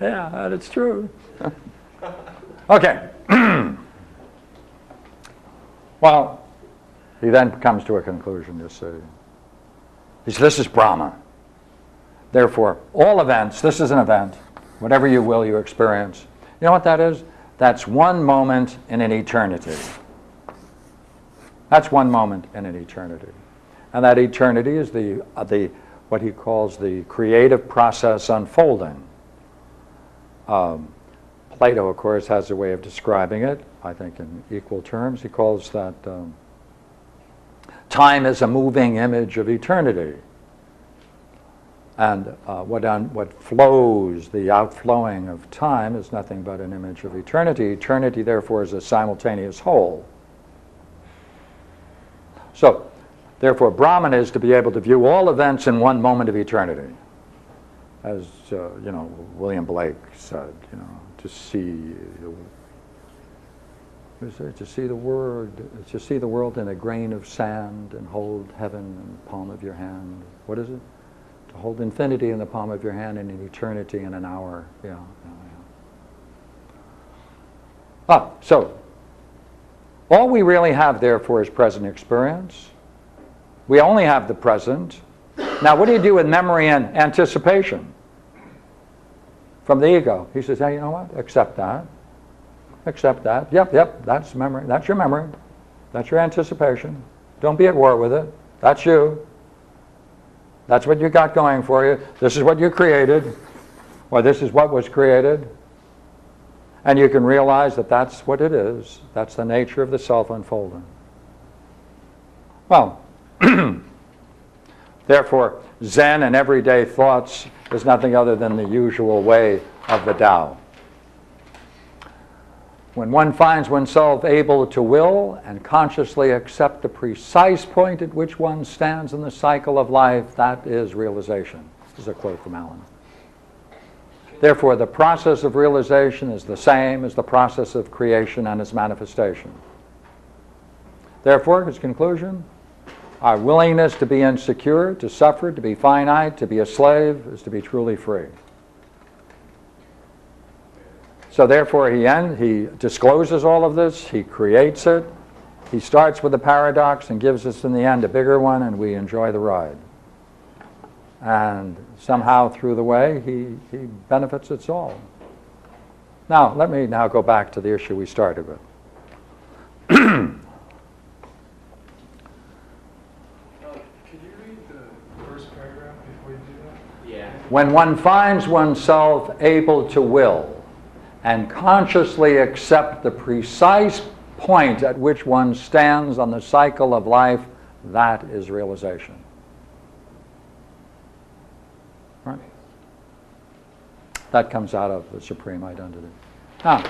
Yeah, that is true. Okay. Well, he then comes to a conclusion, you see. He says, this is Brahma. Therefore, all events, this is an event. Whatever you will, you experience. You know what that is? That's one moment in an eternity. That's one moment in an eternity. And that eternity is the, uh, the what he calls the creative process unfolding. Um, Plato, of course, has a way of describing it, I think in equal terms. He calls that um, time is a moving image of eternity. And uh, what, un what flows, the outflowing of time, is nothing but an image of eternity. Eternity, therefore, is a simultaneous whole. So Therefore, Brahman is to be able to view all events in one moment of eternity, as uh, you know, William Blake said, you know, to see the, to see the word, to see the world in a grain of sand, and hold heaven in the palm of your hand. What is it? To hold infinity in the palm of your hand, and in eternity in an hour. Yeah. yeah, yeah. Ah, so all we really have, therefore, is present experience. We only have the present. Now, what do you do with memory and anticipation from the ego? He says, hey, you know what? Accept that. Accept that. Yep, yep, that's memory. That's your memory. That's your anticipation. Don't be at war with it. That's you. That's what you got going for you. This is what you created, or this is what was created. And you can realize that that's what it is. That's the nature of the self unfolding. Well, therefore, Zen and everyday thoughts is nothing other than the usual way of the Tao. When one finds oneself able to will and consciously accept the precise point at which one stands in the cycle of life, that is realization. This is a quote from Alan. Therefore, the process of realization is the same as the process of creation and its manifestation. Therefore, his conclusion, our willingness to be insecure, to suffer, to be finite, to be a slave, is to be truly free. So therefore he, end, he discloses all of this, he creates it, he starts with a paradox and gives us in the end a bigger one, and we enjoy the ride. And somehow through the way he, he benefits us all. Now let me now go back to the issue we started with. When one finds oneself able to will and consciously accept the precise point at which one stands on the cycle of life, that is realization. Right? That comes out of the Supreme Identity. Now,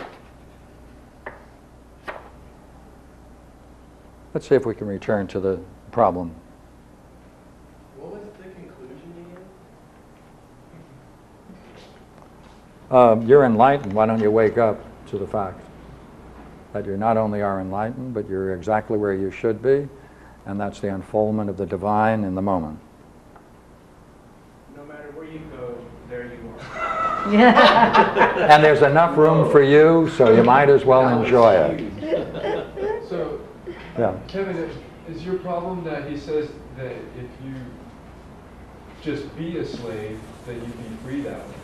let's see if we can return to the problem. Uh, you're enlightened, why don't you wake up to the fact that you not only are enlightened, but you're exactly where you should be, and that's the unfoldment of the divine in the moment. No matter where you go, there you are. And there's enough room for you, so you might as well enjoy it. So, yeah. Kevin, is your problem that he says that if you just be a slave, that you'd be free that way?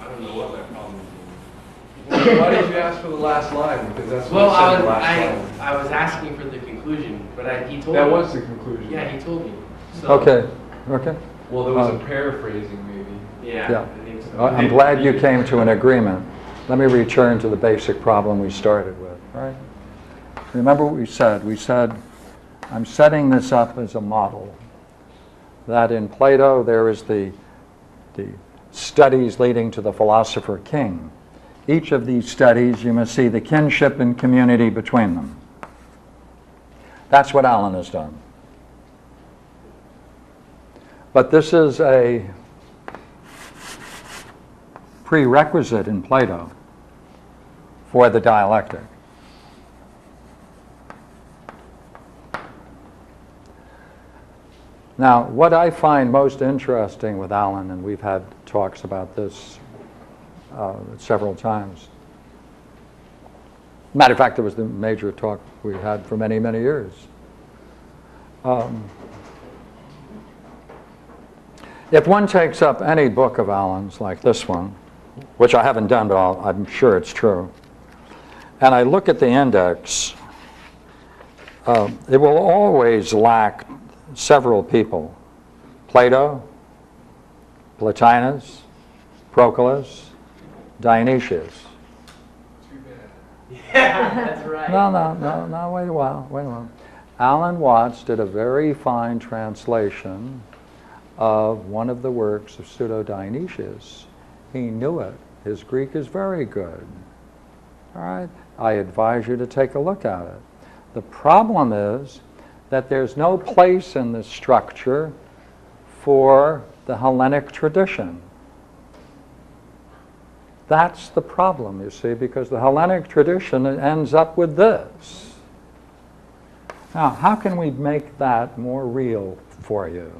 I don't know what that problem is. Well, why did you ask for the last line? Because that's what well, I was. Last I, I was asking for the conclusion, but I, he told that me. That was the conclusion. Yeah, he told me. So. Okay. Okay. Well, there was um, a paraphrasing, maybe. Yeah. yeah. I think so. I'm glad you came to an agreement. Let me return to the basic problem we started with. All right. Remember what we said. We said, I'm setting this up as a model. That in Plato there is the the. studies leading to the Philosopher King. Each of these studies, you must see the kinship and community between them. That's what Alan has done. But this is a prerequisite in Plato for the dialectic. Now, what I find most interesting with Alan, and we've had talks about this uh, several times. Matter of fact, it was the major talk we had for many, many years. Um, if one takes up any book of Alan's, like this one, which I haven't done, but I'll, I'm sure it's true, and I look at the index, uh, it will always lack several people. Plato, Plotinus, Proclus, Dionysius. Too bad. Yeah, that's right. No, no, no, no, wait a while, wait a while. Alan Watts did a very fine translation of one of the works of Pseudo-Dionysius. He knew it. His Greek is very good. All right? I advise you to take a look at it. The problem is that there's no place in the structure for the Hellenic tradition. That's the problem, you see, because the Hellenic tradition ends up with this. Now, how can we make that more real for you?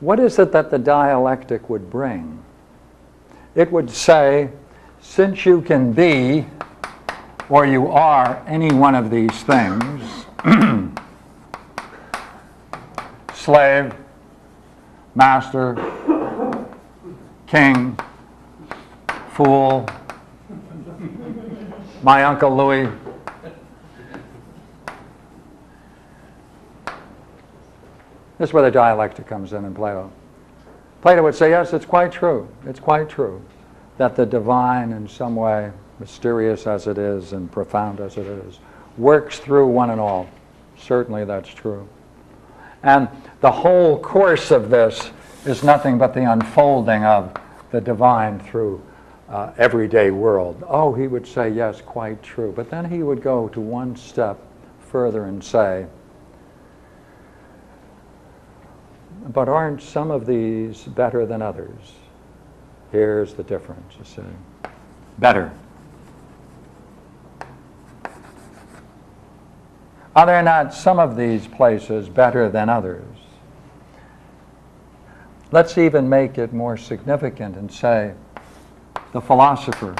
What is it that the dialectic would bring? It would say, since you can be, or you are, any one of these things, slave, master, king, fool, my Uncle Louis. This is where the dialectic comes in in Plato. Plato would say, yes, it's quite true. It's quite true that the divine, in some way, mysterious as it is and profound as it is, works through one and all. Certainly that's true. And the whole course of this is nothing but the unfolding of the divine through uh, everyday world. Oh, he would say, yes, quite true. But then he would go to one step further and say, but aren't some of these better than others? Here's the difference, you see. Better. Are there not some of these places better than others? Let's even make it more significant and say, the philosopher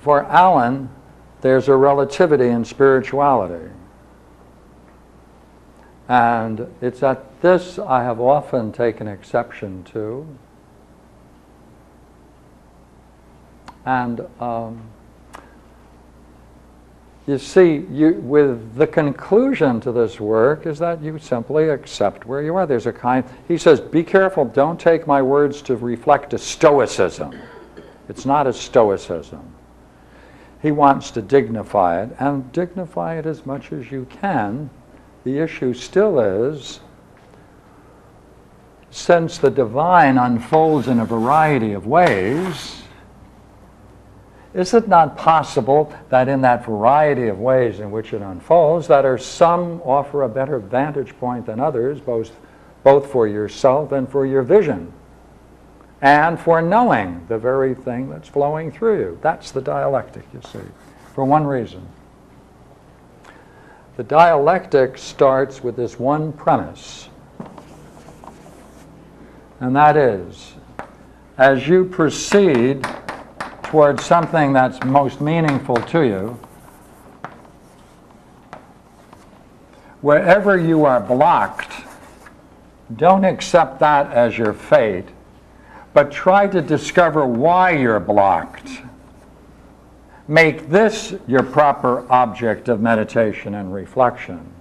for Alan, there's a relativity in spirituality. And it's at this I have often taken exception to. And um, you see, you, with the conclusion to this work is that you simply accept where you are. There's a kind, he says, be careful, don't take my words to reflect a stoicism. It's not a stoicism. He wants to dignify it, and dignify it as much as you can. The issue still is, since the divine unfolds in a variety of ways, is it not possible that in that variety of ways in which it unfolds, that are some offer a better vantage point than others, both, both for yourself and for your vision, and for knowing the very thing that's flowing through you? That's the dialectic, you see, for one reason. The dialectic starts with this one premise, and that is, as you proceed towards something that's most meaningful to you, wherever you are blocked, don't accept that as your fate, but try to discover why you're blocked. Make this your proper object of meditation and reflection,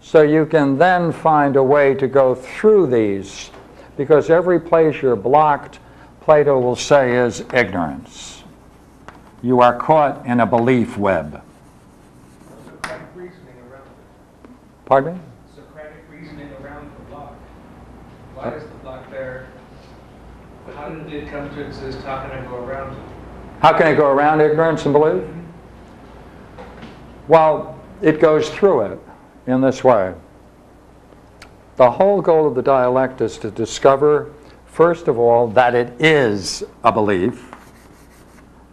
so you can then find a way to go through these, because every place you're blocked, Plato will say, is ignorance. You are caught in a belief web. Socratic reasoning around it. Pardon me? Socratic reasoning around the block. Why uh, is the block there? How did it come to exist? How can I go around it? How can I go around ignorance and belief? Mm-hmm. Well, it goes through it in this way. The whole goal of the dialect is to discover, first of all, that it is a belief.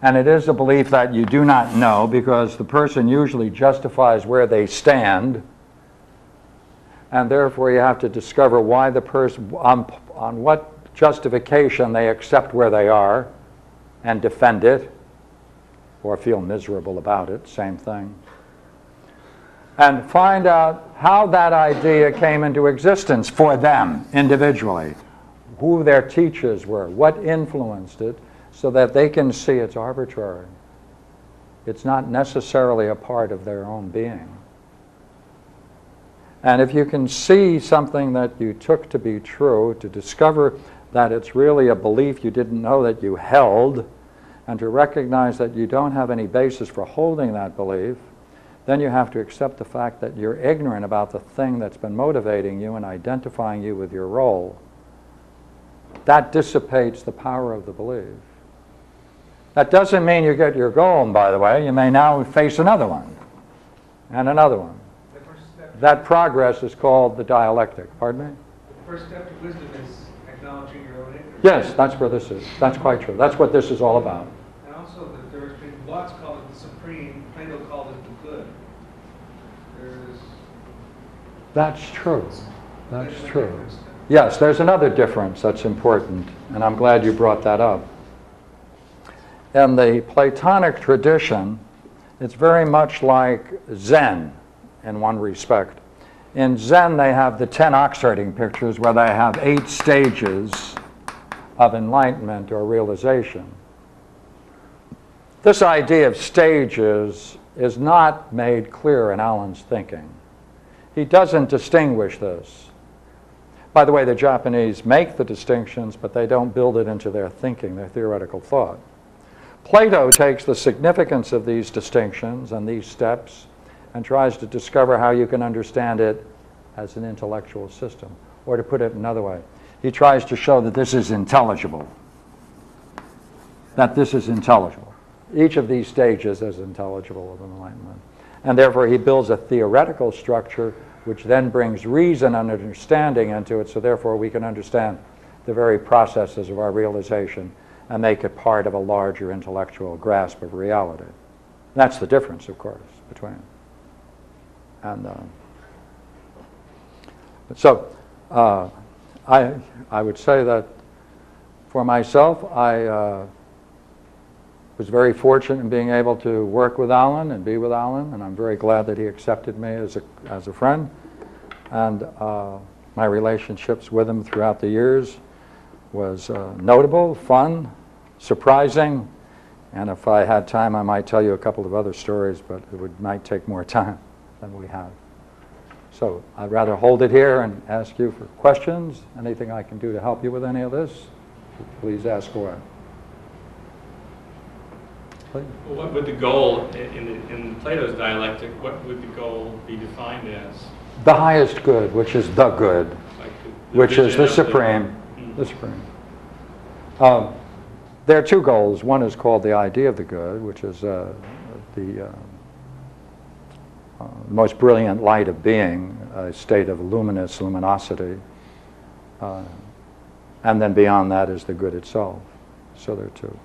And it is a belief that you do not know, because the person usually justifies where they stand, and therefore you have to discover why the person, on, on what justification they accept where they are and defend it, or feel miserable about it, same thing. And find out how that idea came into existence for them individually, who their teachers were, what influenced it, so that they can see it's arbitrary. It's not necessarily a part of their own being. And if you can see something that you took to be true, to discover that it's really a belief you didn't know that you held, and to recognize that you don't have any basis for holding that belief, then you have to accept the fact that you're ignorant about the thing that's been motivating you and identifying you with your role. That dissipates the power of the belief. That doesn't mean you get your goal, by the way. You may now face another one and another one. That progress is called the dialectic. Pardon me? The first step to wisdom is acknowledging your own ignorance. Yes, that's where this is. That's quite true. That's what this is all about. And also, that there has been Watts called it the supreme, Plato called it the good. There's... That's true. That's there's true. Yes, there's another difference that's important, and I'm glad you brought that up. In the Platonic tradition, it's very much like Zen in one respect. In Zen, they have the ten oxherding pictures where they have eight stages of enlightenment or realization. This idea of stages is not made clear in Alan's thinking. He doesn't distinguish this. By the way, the Japanese make the distinctions, but they don't build it into their thinking, their theoretical thought. Plato takes the significance of these distinctions and these steps and tries to discover how you can understand it as an intellectual system. Or to put it another way, he tries to show that this is intelligible. That this is intelligible. Each of these stages is intelligible of enlightenment. And therefore he builds a theoretical structure which then brings reason and understanding into it, so therefore we can understand the very processes of our realization and make it part of a larger intellectual grasp of reality. That's the difference, of course, between them. And uh, so uh, I, I would say that for myself, I uh, was very fortunate in being able to work with Alan and be with Alan, and I'm very glad that he accepted me as a, as a friend, and uh, my relationships with him throughout the years was uh, notable, fun, surprising, and if I had time I might tell you a couple of other stories, but it would, might take more time than we have. So I'd rather hold it here and ask you for questions. Anything I can do to help you with any of this, please ask away. Please. Well, what would the goal, in, the, in Plato's dialectic, what would the goal be defined as? The highest good, which is the good, like the, the which is the supreme. Mm-hmm. The supreme. Um, there are two goals. One is called the idea of the good, which is uh, the... Uh, Uh, the most brilliant light of being, a state of luminous luminosity, uh, and then beyond that is the good itself. So there are two. What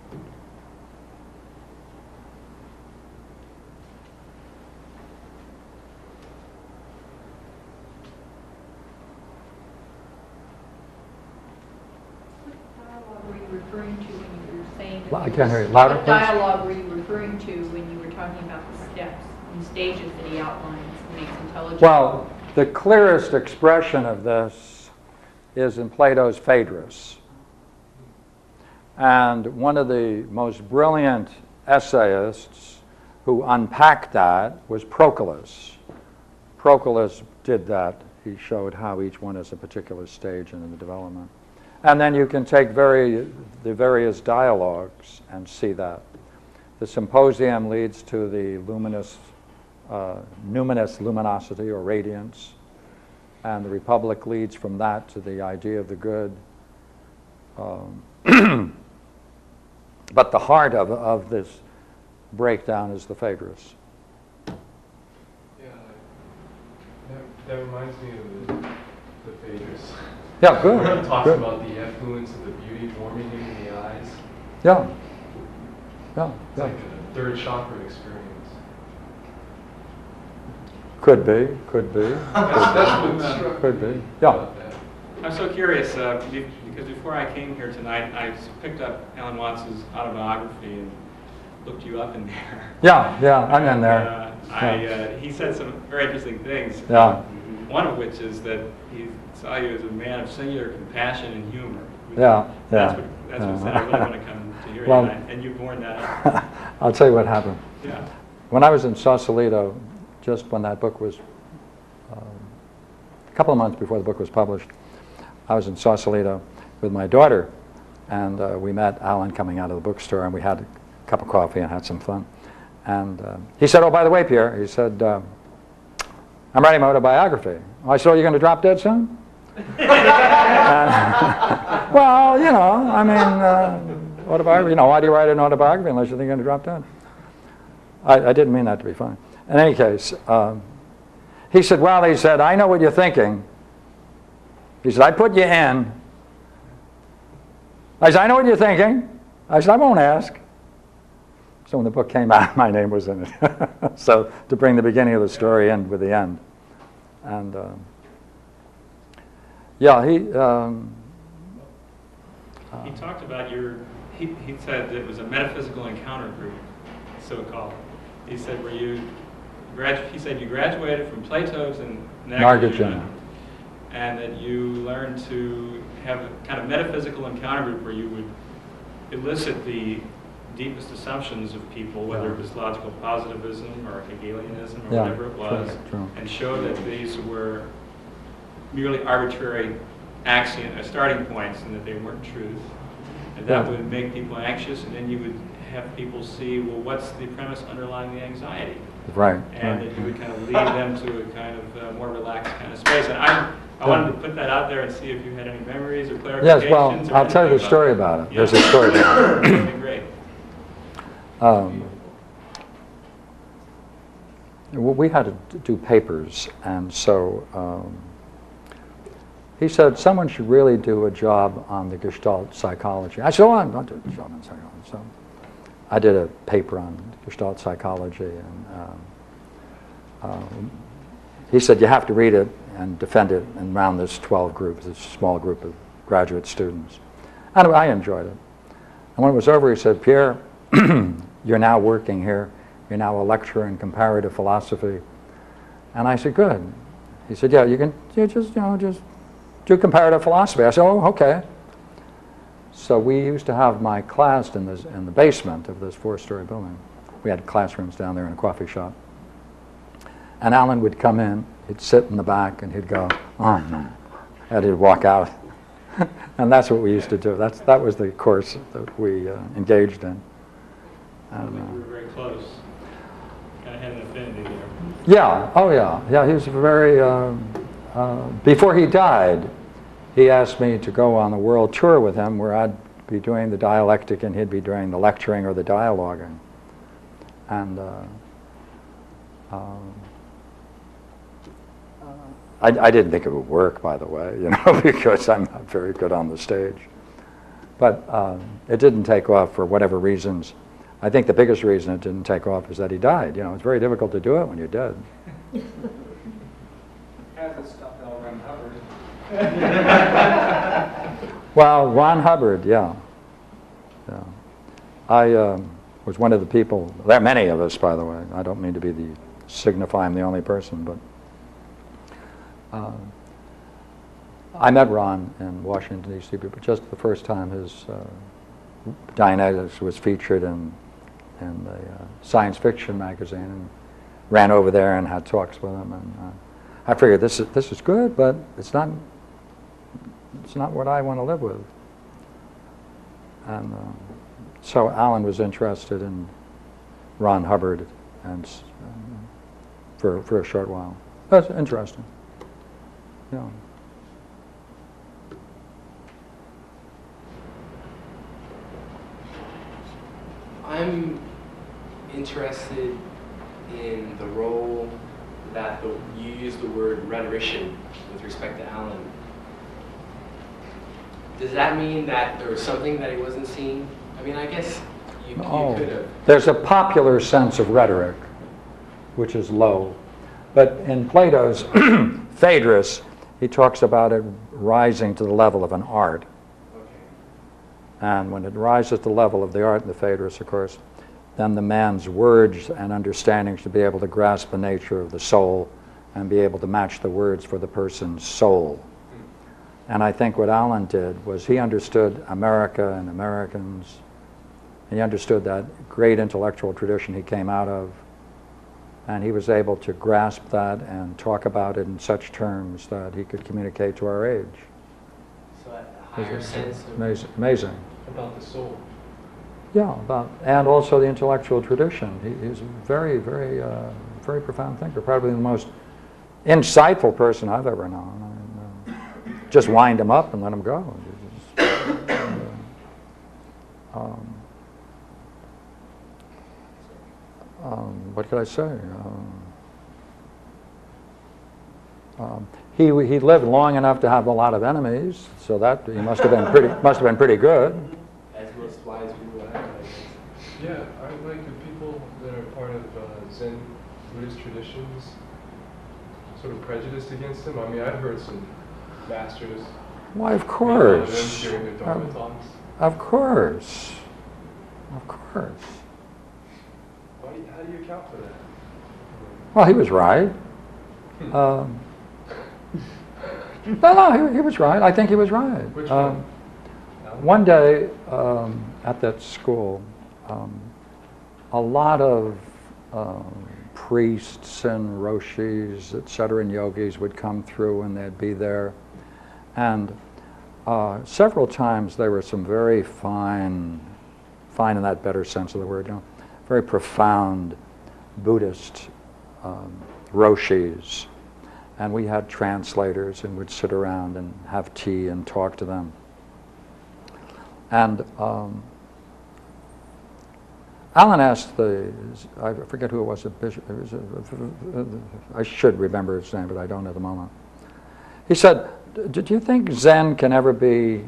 dialogue were you referring to when you were saying that? I can't hear you. Louder, please. What dialogue were you referring to when you were talking about the steps? Stages that he outlines and makes intelligent. Well, the clearest expression of this is in Plato's Phaedrus. And one of the most brilliant essayists who unpacked that was Proclus. Proclus did that. He showed how each one is a particular stage in the development. And then you can take very, the various dialogues and see that. The symposium leads to the luminous Uh, numinous luminosity or radiance, and the Republic leads from that to the idea of the good. Um, but the heart of, of this breakdown is the Phaedrus. Yeah, that, that reminds me of the, the Phaedrus. Yeah, good. Where it talks good. about the effluence of the beauty warming in the eyes. Yeah. Yeah. It's yeah. like the third chakra experience. Could be, could be, could be. could be, yeah. I'm so curious, uh, because before I came here tonight, I picked up Alan Watts' autobiography and looked you up in there. Yeah, yeah, I'm and, in there. Uh, I, uh, he said some very interesting things, yeah. One of which is that he saw you as a man of singular compassion and humor. Yeah, that's yeah. What, that's what he said, I really want to come to hear well, tonight, and you've worn that out. I'll tell you what happened. Yeah. When I was in Sausalito, just when that book was, um, a couple of months before the book was published, I was in Sausalito with my daughter, and uh, we met Alan coming out of the bookstore, and we had a cup of coffee and had some fun. And uh, he said, oh, by the way, Pierre, he said, uh, I'm writing my autobiography. I said, oh, you're going to drop dead soon? and, well, you know, I mean, uh, autobiography? No, why do you write an autobiography unless you think you're going to drop dead? I, I didn't mean that to be funny. In any case, um, he said, well, he said, I know what you're thinking. He said, I put you in. I said, I know what you're thinking. I said, I won't ask. So when the book came out, my name was in it. So to bring the beginning of the story in with the end. And um, yeah, he... Um, uh, he talked about your... He, he said that it was a metaphysical encounter group, so-called. He said, were you... He said you graduated from Plato to Nagarjuna, and that you learned to have a kind of metaphysical encounter group where you would elicit the deepest assumptions of people, whether it was logical positivism or Hegelianism or yeah, whatever it was, true, true. and show that these were merely arbitrary axiom, starting points, and that they weren't truth. And that yeah. would make people anxious, and then you would have people see, well, what's the premise underlying the anxiety? Right. And right. that you would kind of lead them to a kind of uh, more relaxed kind of space. And I, I yeah. wanted to put that out there and see if you had any memories or clarifications. Yes, well, I'll tell you the story about it. About it. Yeah. There's a story about it. That'd be great. Um, we had to do papers, and so um, he said someone should really do a job on the Gestalt psychology. I said, oh, I'm not doing a job on psychology. So I did a paper on Gestalt psychology, and um, um, he said you have to read it and defend it, and around this twelve groups, this small group of graduate students. And I enjoyed it. And when it was over, he said, Pierre, you're now working here. You're now a lecturer in comparative philosophy. And I said, good. He said, yeah, you can you just you know just do comparative philosophy. I said, oh, okay. So we used to have my class in, this, in the basement of this four-story building. We had classrooms down there in a coffee shop. And Alan would come in, he'd sit in the back, and he'd go, oh, no. And he'd walk out. And that's what we used to do. That's, that was the course that we uh, engaged in. I don't think we were very close. Kind of had an affinity there. Yeah. Oh, yeah. Yeah, he was very... Uh, uh, before he died, he asked me to go on a world tour with him where I'd be doing the dialectic and he'd be doing the lecturing or the dialoguing. And uh, um, I, I didn't think it would work, by the way, you know, because I'm not very good on the stage. But uh, it didn't take off for whatever reasons. I think the biggest reason it didn't take off is that he died. You know, it's very difficult to do it when you're dead. Well, Ron Hubbard, yeah, yeah. I um, was one of the people. There are many of us, by the way. I don't mean to be the signify I'm the only person, but uh, I met Ron in Washington D C, but just the first time his uh, Dionysus was featured in in the uh, science fiction magazine, and ran over there and had talks with him, and uh, I figured this is this is good, but it's not. It's not what I want to live with. And uh, so Alan was interested in Ron Hubbard and uh, for, for a short while. That's interesting. Yeah. I'm interested in the role that the, you use the word rhetorician with respect to Alan. Does that mean that there was something that he wasn't seeing? I mean, I guess you, oh, you could have. There's a popular sense of rhetoric, which is low. But in Plato's Phaedrus, he talks about it rising to the level of an art. Okay. And when it rises to the level of the art in the Phaedrus, of course, then the man's words and understanding should be able to grasp the nature of the soul and be able to match the words for the person's soul. And I think what Alan did was he understood America and Americans, and he understood that great intellectual tradition he came out of, and he was able to grasp that and talk about it in such terms that he could communicate to our age. So a higher sense of amazing, amazing. About the soul. Yeah, about, and also the intellectual tradition. He, he's a very, very, uh, very profound thinker, probably the most insightful person I've ever known. Just wind him up and let him go. Just, uh, um, what could I say? Uh, um, he he lived long enough to have a lot of enemies, so that he must have been pretty must have been pretty good. As most wise people are. Yeah, aren't like the people that are part of uh, Zen Buddhist traditions sort of prejudiced against them? I mean, I've heard some masters. Why, of course. Them during their Dharma talks. Of course. Of course. Why, how do you account for that? Well, he was right. um, no, no, he, he was right. I think he was right. Which um, one? One day um, at that school, um, a lot of um, priests and roshis, et cetera, and yogis would come through, and they'd be there. And uh, several times there were some very fine, fine in that better sense of the word, you know, very profound Buddhist um, roshis. And we had translators and would sit around and have tea and talk to them. And um, Alan asked the, I forget who it was, a bishop, it was a, I should remember his name, but I don't at the moment. He said, "Did you think Zen can ever be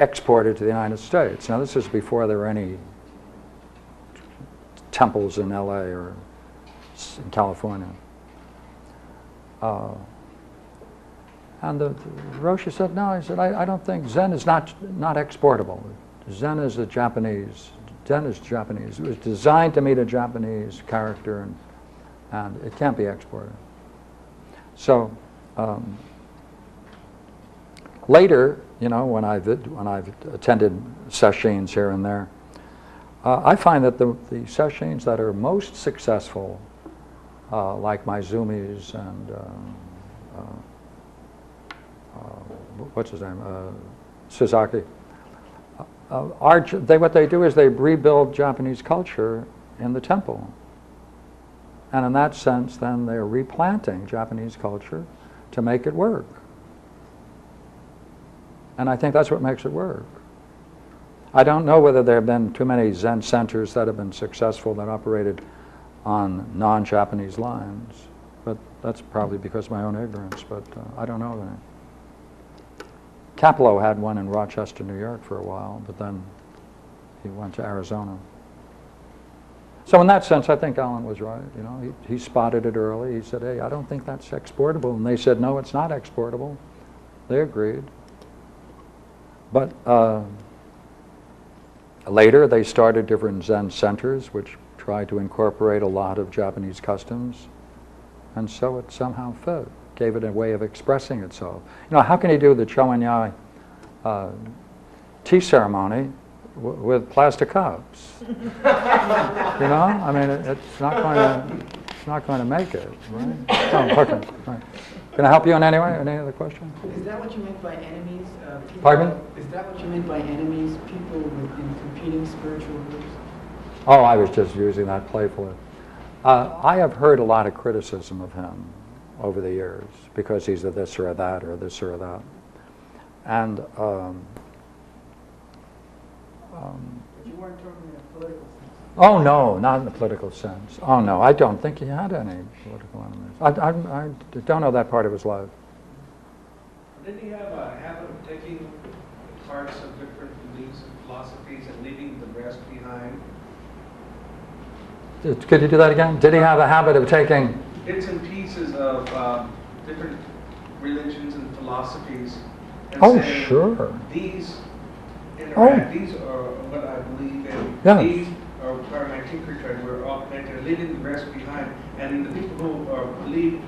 exported to the United States?" Now, this is before there were any temples in L A or in California. Uh, and the, the Roshi said, "No." He said, I, I don't think Zen is not not exportable. Zen is the Japanese. Zen is Japanese. It was designed to meet a Japanese character, and and it can't be exported." So. Um, Later, you know, when I've, when I've attended sessions here and there, uh, I find that the, the sessions that are most successful, uh, like my Zumis and, um, uh, uh, what's his name, uh, Suzuki, uh, are, they, what they do is they rebuild Japanese culture in the temple. And in that sense, then they're replanting Japanese culture to make it work. And I think that's what makes it work. I don't know whether there have been too many Zen centers that have been successful that operated on non-Japanese lines, but that's probably because of my own ignorance, but uh, I don't know that. Capello had one in Rochester, New York for a while, but then he went to Arizona. So in that sense, I think Alan was right. You know, he, he spotted it early. He said, "Hey, I don't think that's exportable." And they said, "No, it's not exportable." They agreed. But uh, later they started different Zen centers which tried to incorporate a lot of Japanese customs, and so it somehow fit, gave it a way of expressing itself. You know, how can you do the Chowanyai uh, tea ceremony w with plastic cups? You know, I mean, it, it's not going to, it's not going to make it, right? Oh, okay, right. Can I help you in any way? Any other question? Is that what you meant by enemies? Uh, Pardon me? Is that what you meant by enemies? People with in competing spiritual groups? Oh, I was just using that playfully. Uh, I have heard a lot of criticism of him over the years because he's a this or a that or this or a that. And um, um, but you weren't talking in a political sense. Oh no, not in the political sense. Oh no, I don't think he had any political enemies. I, I, I don't know that part of his life. Didn't he have a habit of taking parts of different beliefs and philosophies and leaving the rest behind? Did, could you do that again? Did he have a habit of taking bits and pieces of uh, different religions and philosophies? And oh, saying, sure. These, interact, oh. these are what I believe in. Yeah. These or part of my tinker trade, we're augmented, leaving the rest behind. And the people who are believe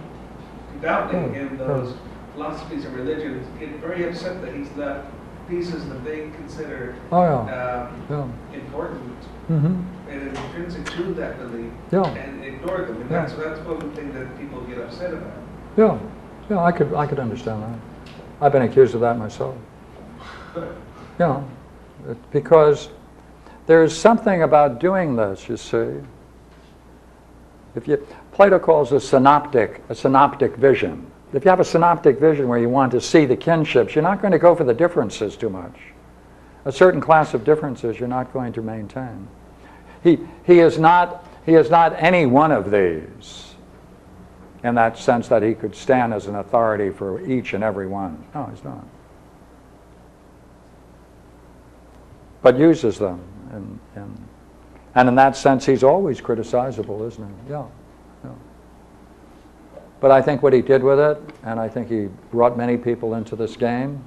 devoutly mm, in those mm. philosophies and religions get very upset that he's left pieces that they consider oh, yeah. Um, yeah. important mm-hmm. and intrinsic to that belief yeah. and ignore them. And yeah. that's, that's one thing that people get upset about. Yeah, yeah, I could, I could understand that. I've been accused of that myself. Yeah, it, because there's something about doing this, you see. If you, Plato calls a synoptic, a synoptic vision. If you have a synoptic vision where you want to see the kinships, you're not going to go for the differences too much. A certain class of differences you're not going to maintain. He, he is not, He is not any one of these in that sense that he could stand as an authority for each and every one. No, he's not. But uses them. And, and, and in that sense, he's always criticizable, isn't he? Yeah. yeah. But I think what he did with it, and I think he brought many people into this game,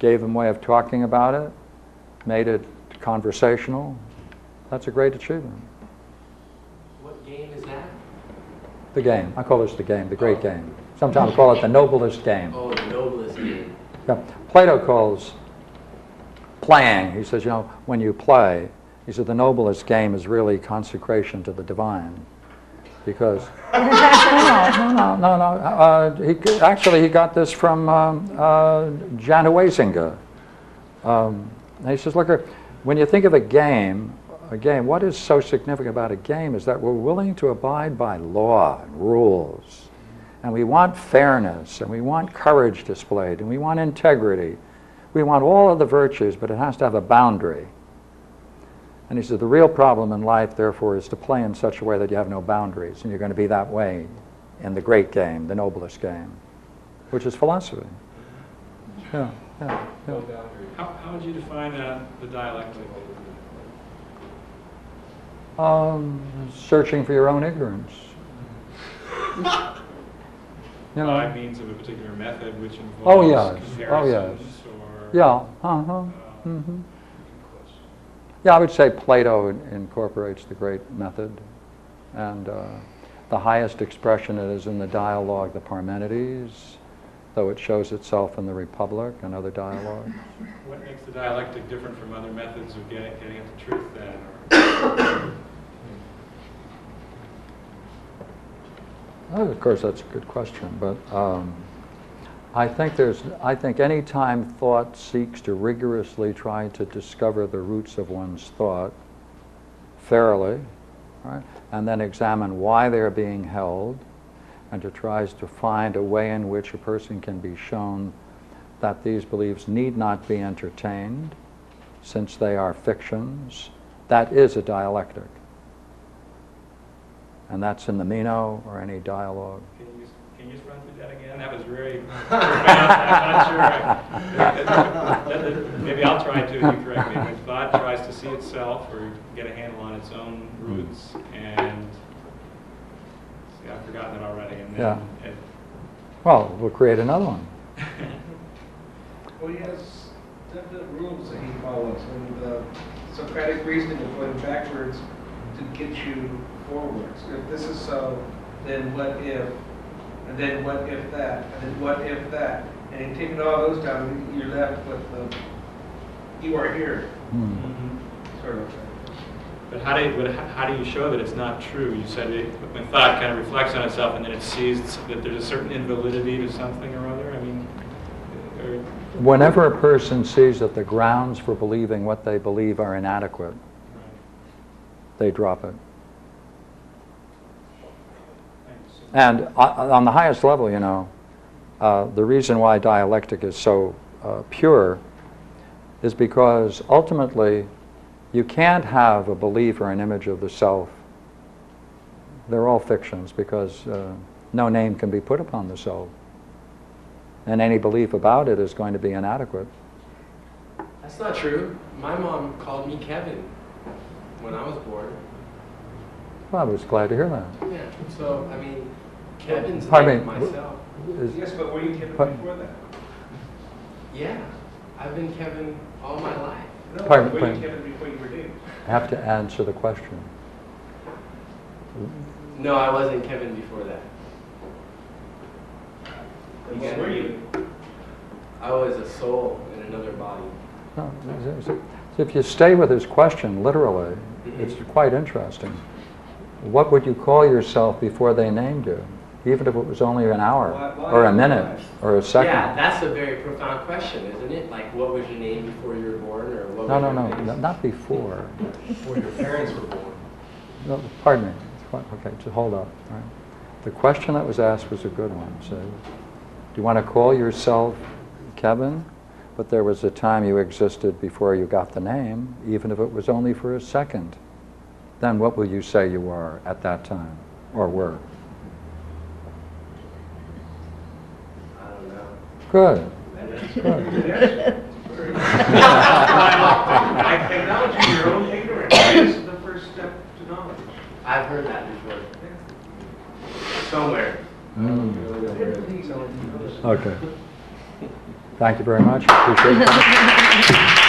gave them a way of talking about it, made it conversational. That's a great achievement. What game is that? The game. I call this the game, the great oh. game. Sometimes call it the noblest game. Oh, the noblest game. Yeah. Plato calls playing, he says, you know, when you play, he said the noblest game is really consecration to the divine. Because, no, no, no, no, no. Uh, he, actually, he got this from um, uh, Jan Huizinga. Um, and he says, look, when you think of a game, a game, what is so significant about a game is that we're willing to abide by law and rules. And we want fairness, and we want courage displayed, and we want integrity. We want all of the virtues, but it has to have a boundary. And he said, the real problem in life, therefore, is to play in such a way that you have no boundaries, and you're going to be that way in the great game, the noblest game, which is philosophy. Yeah, yeah, yeah. How, how would you define uh, the dialectic? Um, searching for your own ignorance. You know, by means of a particular method which involves oh, yes. comparisons oh, yes. or... Yeah, uh-huh, uh, mm-hmm. Yeah, I would say Plato in incorporates the great method, and uh, the highest expression it is in the dialogue, the Parmenides, though it shows itself in the Republic and other dialogues. What makes the dialectic different from other methods of getting, getting at the truth then? Oh, of course, that's a good question, but um, I think there's, I think any time thought seeks to rigorously try to discover the roots of one's thought fairly, right, and then examine why they're being held, and to try to find a way in which a person can be shown that these beliefs need not be entertained since they are fictions, that is a dialectic. And that's in the Meno or any dialogue. Can you, can you just run through that again? That was very profound. I'm not sure. Maybe I'll try to, you correct me. When thought tries to see itself or get a handle on its own roots, and see, I've forgotten it already. And then yeah. it, well, we'll create another one. Well, he has definite rules that he follows, and the Socratic reasoning of going backwards to get you forwards. If this is so, then what if, and then what if that, and then what if that, and taking all those down, you're left with the you are here. Mm-hmm. Sort of. But how do you, how do you show that it's not true? You said it, when thought kind of reflects on itself and then it sees that there's a certain invalidity to something or other. I mean, or whenever a person sees that the grounds for believing what they believe are inadequate, right, they drop it. And on the highest level, you know, uh, the reason why dialectic is so uh, pure is because ultimately you can't have a belief or an image of the self. They're all fictions because uh, no name can be put upon the self. And any belief about it is going to be inadequate. That's not true. My mom called me Kevin when I was born. Well, I was glad to hear that. Yeah, so, I mean, Kevin's like myself. Is, yes, but were you Kevin pardon? before that? Yeah, I've been Kevin all my life. No, pardon, were pardon. you Kevin before you were named? I have to answer the question. No, I wasn't Kevin before that. You what were you? I was a soul in another body. No, so if you stay with his question, literally, mm-hmm. it's quite interesting. What would you call yourself before they named you, even if it was only an hour, or a minute, or a second? Yeah, that's a very profound question, isn't it? Like, what was your name before you were born, or what? No, no, no, no, not before. Before your parents were born. No, pardon me. Okay, just hold up. All right. The question that was asked was a good one. So, do you want to call yourself Kevin? But there was a time you existed before you got the name, even if it was only for a second. then what will you say you are at that time, or were? I don't know. Good. Good. I acknowledge your own ignorance. This is the first step to knowledge. I've heard that before. Somewhere. Mm. Okay. Thank you very much. Appreciate it.